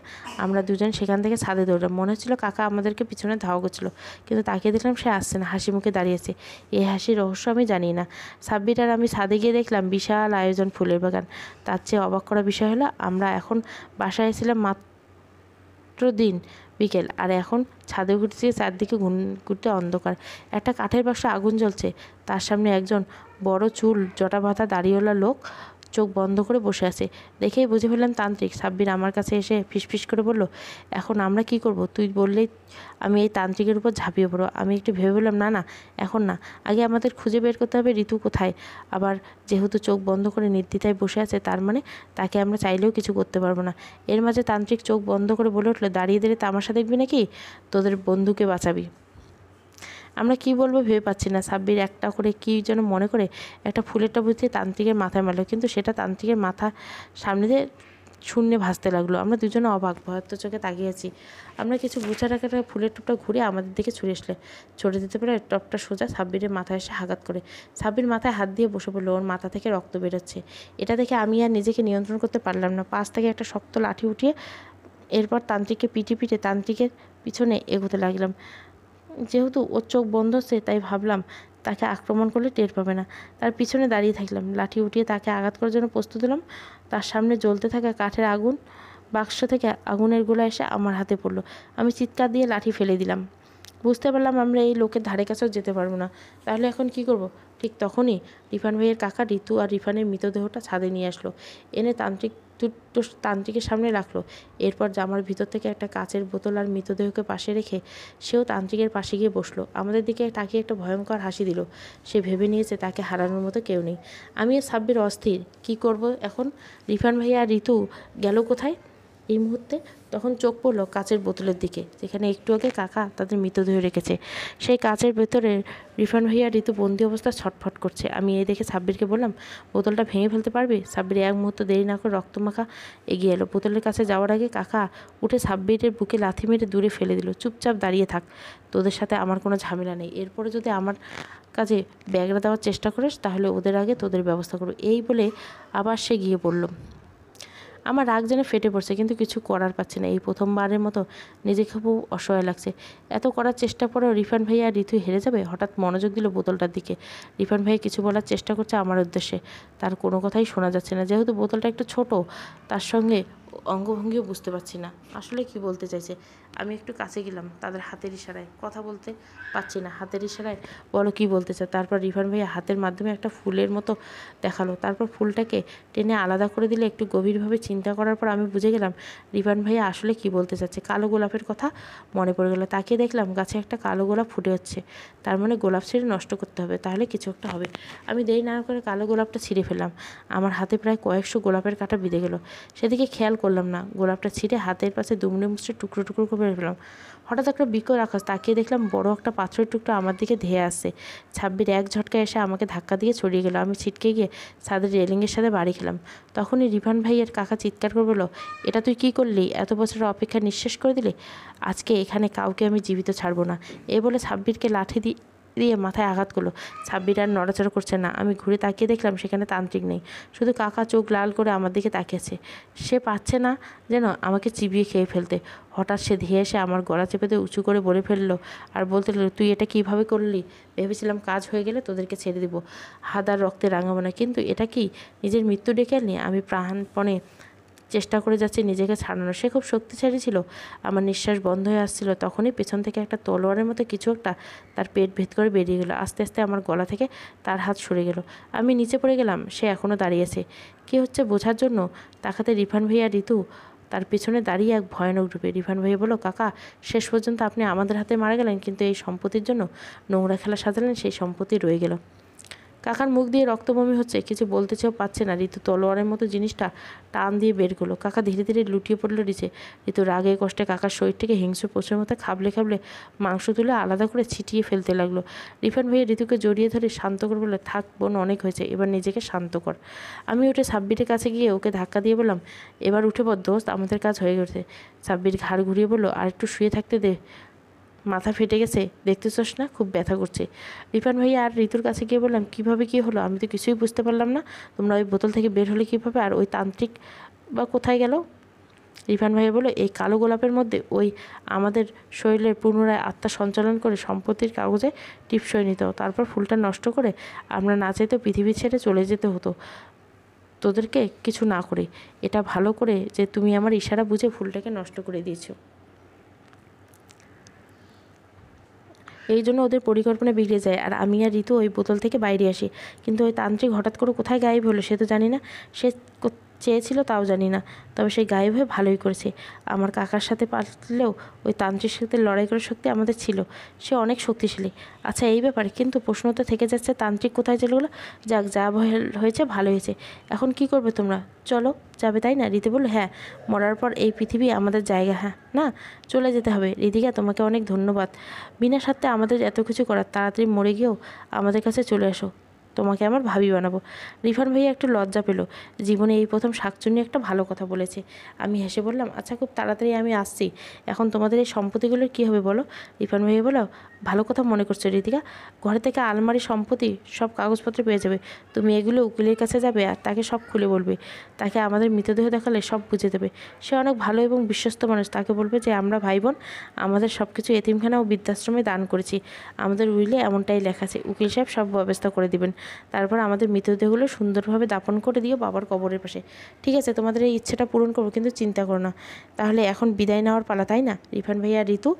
আমরা দুজন সেখান থেকে ছাদে দৌড়লাম। মনে হচ্ছিল কাকা আমাদেরকে পিছনে ধাওয়া করছিলো, কিন্তু তাকিয়ে দেখলাম সে আসছে না, হাসি মুখে দাঁড়িয়েছে। এই হাসির রহস্য আমি জানি না। সাব্বির আর আমি ছাদে গিয়ে দেখলাম বিশাল আয়োজন, ফুলের বাগান। তার চেয়ে অবাক করা বিষয় হলো, আমরা এখন বাসায় এসেছিলাম দিন বিকেল, আর এখন ছাদে ঘুরতে চারদিকে ঘুরতে অন্ধকার। একটা কাঠের বাক্সে আগুন জ্বলছে, তার সামনে একজন বড় চুল জটা বাঁধা দাড়িওয়ালা লোক চোখ বন্ধ করে বসে আছে। দেখেই বুঝে ফেললাম তান্ত্রিক। সাব্বির আমার কাছে এসে ফিসফিস করে বলল, এখন আমরা কি করব? তুই বললেই আমি এই তান্ত্রিকের উপর ঝাঁপিয়ে পড়ো। আমি একটু ভেবে বললাম, না না এখন না, আগে আমাদের খুঁজে বের করতে হবে ঋতু কোথায়। আবার যেহেতু চোখ বন্ধ করে নির্দ্বিধায় বসে আছে, তার মানে তাকে আমরা চাইলেও কিছু করতে পারবো না। এর মাঝে তান্ত্রিক চোখ বন্ধ করে বলে উঠলো, দাঁড়িয়ে দাঁড়িয়ে তামাশা দেখবি নাকি? তোদের বন্ধুকে বাঁচাবি। আমরা কি বলবো ভেবে পাচ্ছি না। সাব্বির একটা করে কি যেন মনে করে একটা ফুলের টব দিয়ে তান্ত্রিকের মাথায় মারলো, কিন্তু সেটা তান্ত্রিকের মাথা সামনে দিয়ে শূন্যে ভাসতে লাগলো। আমরা দুজনে অবাক ভয়াত্ম চোখে তাকিয়ে আছি। আমরা কিছু বুঝার আগে ফুলের টবটা ঘুরে আমাদের দিকে ছুঁড়ে আসলে ছড়ে দিতে পারে টবটা সোজা সাব্বিরের মাথায় এসে আঘাত করে। সাব্বির মাথায় হাত দিয়ে বসে পড়লো, ওর মাথা থেকে রক্ত বেরোচ্ছে। এটা দেখে আমি আর নিজেকে নিয়ন্ত্রণ করতে পারলাম না। পাশ থেকে একটা শক্ত লাঠি উঠিয়ে এরপর তান্ত্রিককে পিটি পিটে তান্ত্রিকের পিছনে এগোতে লাগলাম। যেহেতু ওর চোখ বন্ধ হচ্ছে, তাই ভাবলাম তাকে আক্রমণ করলে টের পাবে না। তার পিছনে দাঁড়িয়ে থাকলাম, লাঠি উঠিয়ে তাকে আঘাত করার জন্য প্রস্তুত হলাম। তার সামনে জ্বলতে থাকা কাঠের আগুন বাক্স থেকে আগুনের গোলা এসে আমার হাতে পড়লো। আমি চিৎকার দিয়ে লাঠি ফেলে দিলাম। বুঝতে পারলাম আমরা এই লোকের ধারে কাছেও যেতে পারবো না, তাহলে এখন কি করব? ঠিক তখনই রিফান ভাইয়ের কাকা ঋতু আর রিফানের মৃতদেহটা ছাদে নিয়ে আসলো, এনে তান্ত্রিকের সামনে রাখলো। এরপর জামার ভিতর থেকে একটা কাচের বোতল আর মৃতদেহকে পাশে রেখে সেও তান্ত্রিকের পাশে গিয়ে বসলো। আমাদের দিকে তাকিয়ে একটা ভয়ঙ্কর হাসি দিল। সে ভেবে নিয়েছে তাকে হারানোর মতো কেউ নেই। আমি আর সাব্বির অস্থির, কি করব এখন? রিফান ভাই আর ঋতু গেল কোথায় এই মুহূর্তে? তখন চোখ পড়লো কাচের বোতলের দিকে, যেখানে একটু আগে কাকা তাদের মৃতদেহ রেখেছে। সেই কাচের ভেতরে রিফান ভাইয়া ঋতু বন্দি অবস্থা ছটফট করছে। আমি এই দেখে সাব্বিরকে বললাম, বোতলটা ভেঙে ফেলতে পারবি? সাব্বির এক মুহূর্ত দেরি না করে রক্তমাখা এগিয়ে এলো। বোতলের কাছে যাওয়ার আগে কাকা উঠে সাব্বিরের বুকে লাথি মেরে দূরে ফেলে দিল। চুপচাপ দাঁড়িয়ে থাক, তোদের সাথে আমার কোনো ঝামেলা নেই। এরপরে যদি আমার কাছে ব্যাগরা দেওয়ার চেষ্টা করিস তাহলে ওদের আগে তোদের ব্যবস্থা করো। এই বলে আবার সে গিয়ে পড়ল। আমার রাগ যেন ফেটে পড়ছে, কিন্তু কিছু করার পাচ্ছে না। এই প্রথমবারের মতো নিজেকে খুব অসহায় লাগছে। এত করার চেষ্টা পরেও রিফান ভাই আর ঋতু হেরে যাবে। হঠাৎ মনোযোগ দিল বোতলটার দিকে। রিফান ভাই কিছু বলার চেষ্টা করছে আমার উদ্দেশ্যে, তার কোনো কথাই শোনা যাচ্ছে না। যেহেতু বোতলটা একটু ছোট, তার সঙ্গে অঙ্গভঙ্গিও বুঝতে পারছি না আসলে কি বলতে চাইছে। আমি একটু কাছে গেলাম তাদের হাতের ইশারায়, কথা বলতে পারছি না, হাতের ইশারায় বলো কি বলতে চায়। তারপর রিফান ভাইয়া হাতের মাধ্যমে একটা ফুলের মতো দেখালো, তারপর ফুলটাকে টেনে আলাদা করে দিলে। একটু গভীরভাবে চিন্তা করার পর আমি বুঝে গেলাম রিফান ভাইয়া আসলে কি বলতে চাচ্ছে। কালো গোলাপের কথা মনে পড়ে গেল। তাকিয়ে দেখলাম গাছে একটা কালো গোলাপ ফুটে হচ্ছে, তার মানে গোলাপ ছিঁড়ে নষ্ট করতে হবে, তাহলে কিছু একটা হবে। আমি দেরি না করে কালো গোলাপটা ছিঁড়ে ফেললাম। আমার হাতে প্রায় কয়েকশো গোলাপের কাঁটা বিঁধে গেল, সেদিকে খেয়াল করলাম না। গোলাপটা ছিঁড়ে হাতের পাশে দুমড়ে মুচড়ে টুকরো টুকরো করে ফেললাম। হঠাৎ একটা বিকট আকাশ, তাকিয়ে দেখলাম বড় একটা পাথরের টুকরো আমার দিকে ধেয়ে আসছে। ছাব্বির এক ঝটকা এসে আমাকে ধাক্কা দিয়ে ছড়িয়ে গেল। আমি ছিটকে গিয়ে ছাদের রেলিংয়ের সাথে বাড়ি খেলাম। তখনই রিফান ভাইয়ের কাকা চিৎকার করে বলল, এটা তুই কী করলি? এত বছরের অপেক্ষা নিঃশেষ করে দিলে। আজকে এখানে কাউকে আমি জীবিত ছাড়বো না। এ বলে ছাব্বিরকে লাঠি দিয়ে মাথায় আঘাত করলো। ছাব্বির আর নড়াচড়া করছে না। আমি ঘুরে তাকিয়ে দেখলাম সেখানে তান্ত্রিক নেই, শুধু কাকা চোখ লাল করে আমার দিকে তাকিয়েছে। সে পাচ্ছে না যেন আমাকে চিবিয়ে খেয়ে ফেলতে। হঠাৎ সে ধেয়ে এসে আমার গলা চেপেতে উঁচু করে বলে ফেললো আর বলতে লাগলো, তুই এটা কীভাবে করলি? ভেবেছিলাম কাজ হয়ে গেলে তোদেরকে ছেড়ে দেবো, হাদার রক্তে রাঙাবো না, কিন্তু এটা কি নিজের মৃত্যু ডেকে আনলি? আমি প্রাণপণে চেষ্টা করে যাচ্ছে নিজেকে ছাড়ানো। সে খুব শক্তিশালী ছিল। আমার নিঃশ্বাস বন্ধ হয়ে আসছিল। তখনই পেছন থেকে একটা তলোয়ারের মতো কিছু একটা তার পেট ভেদ করে বেরিয়ে গেল। আস্তে আস্তে আমার গলা থেকে তার হাত সরে গেল। আমি নিচে পড়ে গেলাম। সে এখনও দাঁড়িয়ে আছে। কী হচ্ছে বোঝার জন্য তাকাতে রিফান ভাইয়া ঋতু তার পিছনে দাঁড়িয়ে এক ভয়ানক রূপে। রিফান ভাইয়া বলল, কাকা শেষ পর্যন্ত আপনি আমাদের হাতে মারা গেলেন, কিন্তু এই সম্পত্তির জন্য নোংরা খেলা সাজালেন, সেই সম্পত্তি রয়ে গেল। কাকার মুখ দিয়ে রক্তবমি হচ্ছে, কিছু বলতে চেয়েও পাচ্ছে না। ঋতু তলোয়ারের মতো জিনিসটা টান দিয়ে বের করলো। কাকা ধীরে ধীরে লুটিয়ে পড়লো নিচে। ঋতু রাগে কষ্টে কাকার শরীর থেকে হিংস্র পশুর মতো খাবলে খাবলে মাংস তুলে আলাদা করে ছিটিয়ে ফেলতে লাগলো। রিফান ভাইয়া ঋতুকে জড়িয়ে ধরে শান্ত করে বললো, থাক বোন, অনেক হয়েছে, এবার নিজেকে শান্ত কর। আমি উঠে সাব্বিরের কাছে গিয়ে ওকে ধাক্কা দিয়ে বললাম, এবার উঠে পড় দোস্ত, আমাদের কাজ হয়ে গেছে। সাব্বির ঘাড় ঘুরিয়ে বললো, আর একটু শুয়ে থাকতে দে, মাথা ফেটে গেছে, দেখতেছস না খুব ব্যথা করছে। রিফান ভাইয়া আর ঋতুর কাছে গিয়ে বললাম, কীভাবে কী হলো আমি তো কিছুই বুঝতে পারলাম না, তোমরা ওই বোতল থেকে বের হলে কীভাবে, আর ওই তান্ত্রিক বা কোথায় গেল? রিফান ভাইয়া বলল, এই কালো গোলাপের মধ্যে ওই আমাদের শরীরের পুনরায় আত্মা সঞ্চালন করে সম্পত্তির কাগজে টিপসই নিত, তারপর ফুলটা নষ্ট করে আমরা না চাইতে পৃথিবী ছেড়ে চলে যেতে হতো তোদেরকে কিছু না করে। এটা ভালো করে যে তুমি আমার ইশারা বুঝে ফুলটাকে নষ্ট করে দিয়েছো, এই জন্য ওদের পরিকল্পনা বিগড়ে যায়। আর আমি আর ঋতু ওই বোতল থেকে বাইরে আসি, কিন্তু ওই তান্ত্রিক হঠাৎ করে কোথায় গায়েব হলো সে তো জানি না, সে চেয়েছিল তাও জানি না, তবে সেই গায়েব হয়ে ভালোই করেছে। আমার কাকার সাথে পারলেও ওই তান্ত্রিক সাথে লড়াই করার শক্তি আমাদের ছিল, সে অনেক শক্তিশালী। আচ্ছা এই ব্যাপারে, কিন্তু প্রশ্ন তো থেকে যাচ্ছে তান্ত্রিক কোথায় চলে গেলো? যাক, যা হয়েছে ভালো হয়েছে। এখন কি করবে তোমরা? চলো, যাবে তাই না? ঋতু বলল, হ্যাঁ, মরার পর এই পৃথিবী আমাদের জায়গা হ্যাঁ না, চলে যেতে হবে। হৃদিকা তোমাকে অনেক ধন্যবাদ, বিনা স্বার্থে আমাদের এত কিছু করার। তাড়াতাড়ি মরে গিয়েও আমাদের কাছে চলে আসো। তোমাকে আমার ভাবি বানাবো। রিফান ভাইয়া একটু লজ্জা পেল, জীবনে এই প্রথম শাকচুন্নি একটা ভালো কথা বলেছে। আমি হেসে বললাম, আচ্ছা খুব তাড়াতাড়ি আমি আসছি, এখন তোমাদের এই সম্পত্তিগুলোর কী হবে বলো। রিফান ভাইয়া বলো, ভালো কথা মনে করছো হৃদিকা, ঘরে থেকে আলমারি সম্পত্তি সব কাগজপত্র পেয়ে যাবে, তুমি এগুলো উকিলের কাছে যাবে আর তাকে সব খুলে বলবে, তাকে আমাদের মৃতদেহ দেখালে সব বুঝে দেবে, সে অনেক ভালো এবং বিশ্বস্ত মানুষ, তাকে বলবে যে আমরা ভাই বোন, আমাদের সব কিছু এতিমখানা ও বৃদ্ধাশ্রমে দান করেছি, আমাদের উইলে এমনটাই লেখা আছে, উকিল সাহেব সব ব্যবস্থা করে দেবেন, তারপর আমাদের মৃতদেহগুলো সুন্দরভাবে দাপন করে দিও বাবার কবরের পাশে। ঠিক আছে, তোমাদের এই ইচ্ছেটা পূরণ করবো, কিন্তু চিন্তা করো না। তাহলে এখন বিদায় নেওয়ার পালা, তাই না? রিফান ভাইয়া ঋতু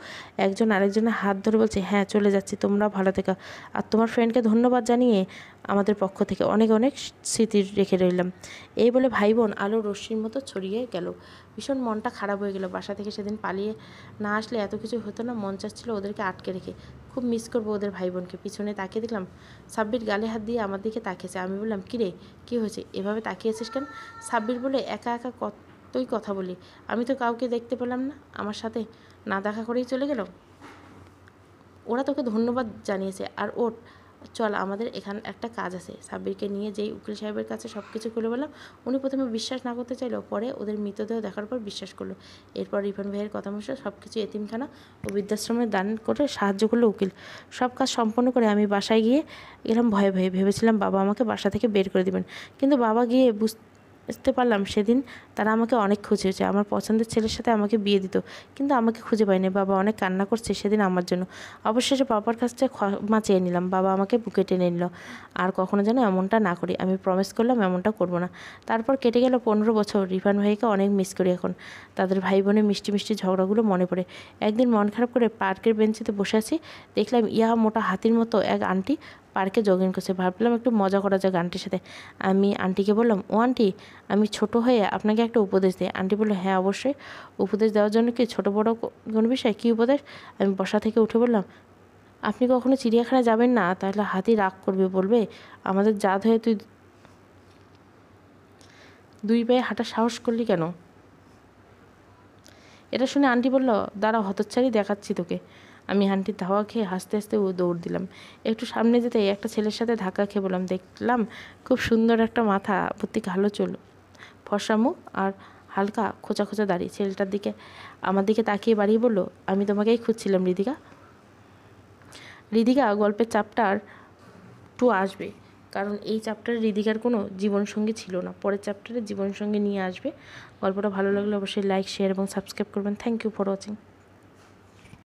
একজন আরেকজনের হাত ধরে বলছে, হ্যাঁ চলে যাচ্ছি, তোমরা ভালো থেকো, আর তোমার ফ্রেন্ডকে ধন্যবাদ জানিয়ে আমাদের পক্ষ থেকে অনেক অনেক স্মৃতি রেখে রইলাম। এই বলে ভাই বোন আলো রশ্মির মতো ছড়িয়ে গেল। ভীষণ মনটা খারাপ হয়ে গেল, বাসা থেকে সেদিন পালিয়ে না আসলে এত কিছু হতো না, মন চাচ্ছিল ওদেরকে আটকে রেখে, খুব মিস করবো ওদের ভাই বোনকে। পিছনে তাকিয়ে দেখলাম সাব্বির গালে হাত দিয়ে আমার দিকে তাকিয়েছে। আমি বললাম, কী রে কী হয়েছে, এভাবে তাকিয়েছিস কেন? সাব্বির বলে, একা একা কতই কথা বলি, আমি তো কাউকে দেখতে পেলাম না, আমার সাথে না দেখা করেই চলে গেল, ওরা তোকে ধন্যবাদ জানিয়েছে, আর ওর চল আমাদের এখানে একটা কাজ আছে। সাব্বিরকে নিয়ে যেই উকিল সাহেবের কাছে সব কিছু খুলে বললাম, উনি প্রথমে বিশ্বাস না করতে চাইলেও পরে ওদের মৃতদেহ দেখার পর বিশ্বাস করলো। এরপর রিফান ভাইয়ের কথা মতো সব কিছু এতিমখানা ও বৃদ্ধাশ্রমে দান করে সাহায্য করলো উকিল। সব কাজ সম্পন্ন করে আমি বাসায় গিয়ে এরকম ভয়ে ভয়ে ভেবেছিলাম বাবা আমাকে বাসা থেকে বের করে দেবেন, কিন্তু বাবা গিয়ে বুঝতে পারলাম সেদিন তারা আমাকে অনেক খুঁজেছে, আমার পছন্দের ছেলের সাথে আমাকে বিয়ে দিত, কিন্তু আমাকে খুঁজে পাইনি। বাবা অনেক কান্না করছে সেদিন আমার জন্য, অবশেষে বাবার কাছে ক্ষমা চেয়ে নিলাম, বাবা আমাকে বুকে টেনে নিল, আর কখনো যেন এমনটা না করি, আমি প্রমিস করলাম এমনটা করব না। তারপর কেটে গেল 15 বছর। রিফান ভাইকে অনেক মিস করি এখন, তাদের ভাই বোনের মিষ্টি মিষ্টি ঝগড়াগুলো মনে পড়ে। একদিন মন খারাপ করে পার্কের বেঞ্চিতে বসে আছি, দেখলাম ইয়া মোটা হাতির মতো এক আন্টি পার্কে জগিং করছে। ভাবলাম একটু মজা করা যাক আন্টির সাথে। আমি আন্টিকে বললাম, ও আন্টি আমি ছোট হয়ে আপনাকে একটা উপদেশ দিই। আন্টি বললো, হ্যাঁ অবশ্যই, উপদেশ দেওয়ার জন্য কি ছোট বড় কোনো বিষয়, কী উপদেশ? আমি বসা থেকে উঠে বললাম, আপনি কখনো চিড়িয়াখানায় যাবেন না, তাহলে হাতি রাগ করবে, বলবে আমাদের জাত হয়ে তুই দুই পায়ে হাঁটার সাহস করলি কেন। এটা শুনে আন্টি বললো, দাঁড়া হতচ্ছাড়ি দেখাচ্ছি তোকে। আমি আন্টির ধাওয়া খেয়ে হাসতে হাসতে ও দৌড় দিলাম। একটু সামনে যেতে একটা ছেলের সাথে ধাক্কা খেয়ে বললাম, দেখলাম খুব সুন্দর একটা মাথা ভর্তি কালো চুল, ফর্সা মুখ আর হালকা খোঁচা খোঁচা দাড়ি। ছেলেটার দিকে আমার দিকে তাকিয়ে বাড়িয়ে বললো, আমি তোমাকেই খুঁজছিলাম হৃদিকা। হৃদিকা গল্পের চ্যাপ্টার 2 আসবে, কারণ এই চ্যাপ্টারে হৃদিকার কোনো জীবনসঙ্গী ছিল না, পরের চ্যাপ্টারে জীবনসঙ্গী নিয়ে আসবে। গল্পটা ভালো লাগলে অবশ্যই লাইক, শেয়ার এবং সাবস্ক্রাইব করবেন। Thank you for watching.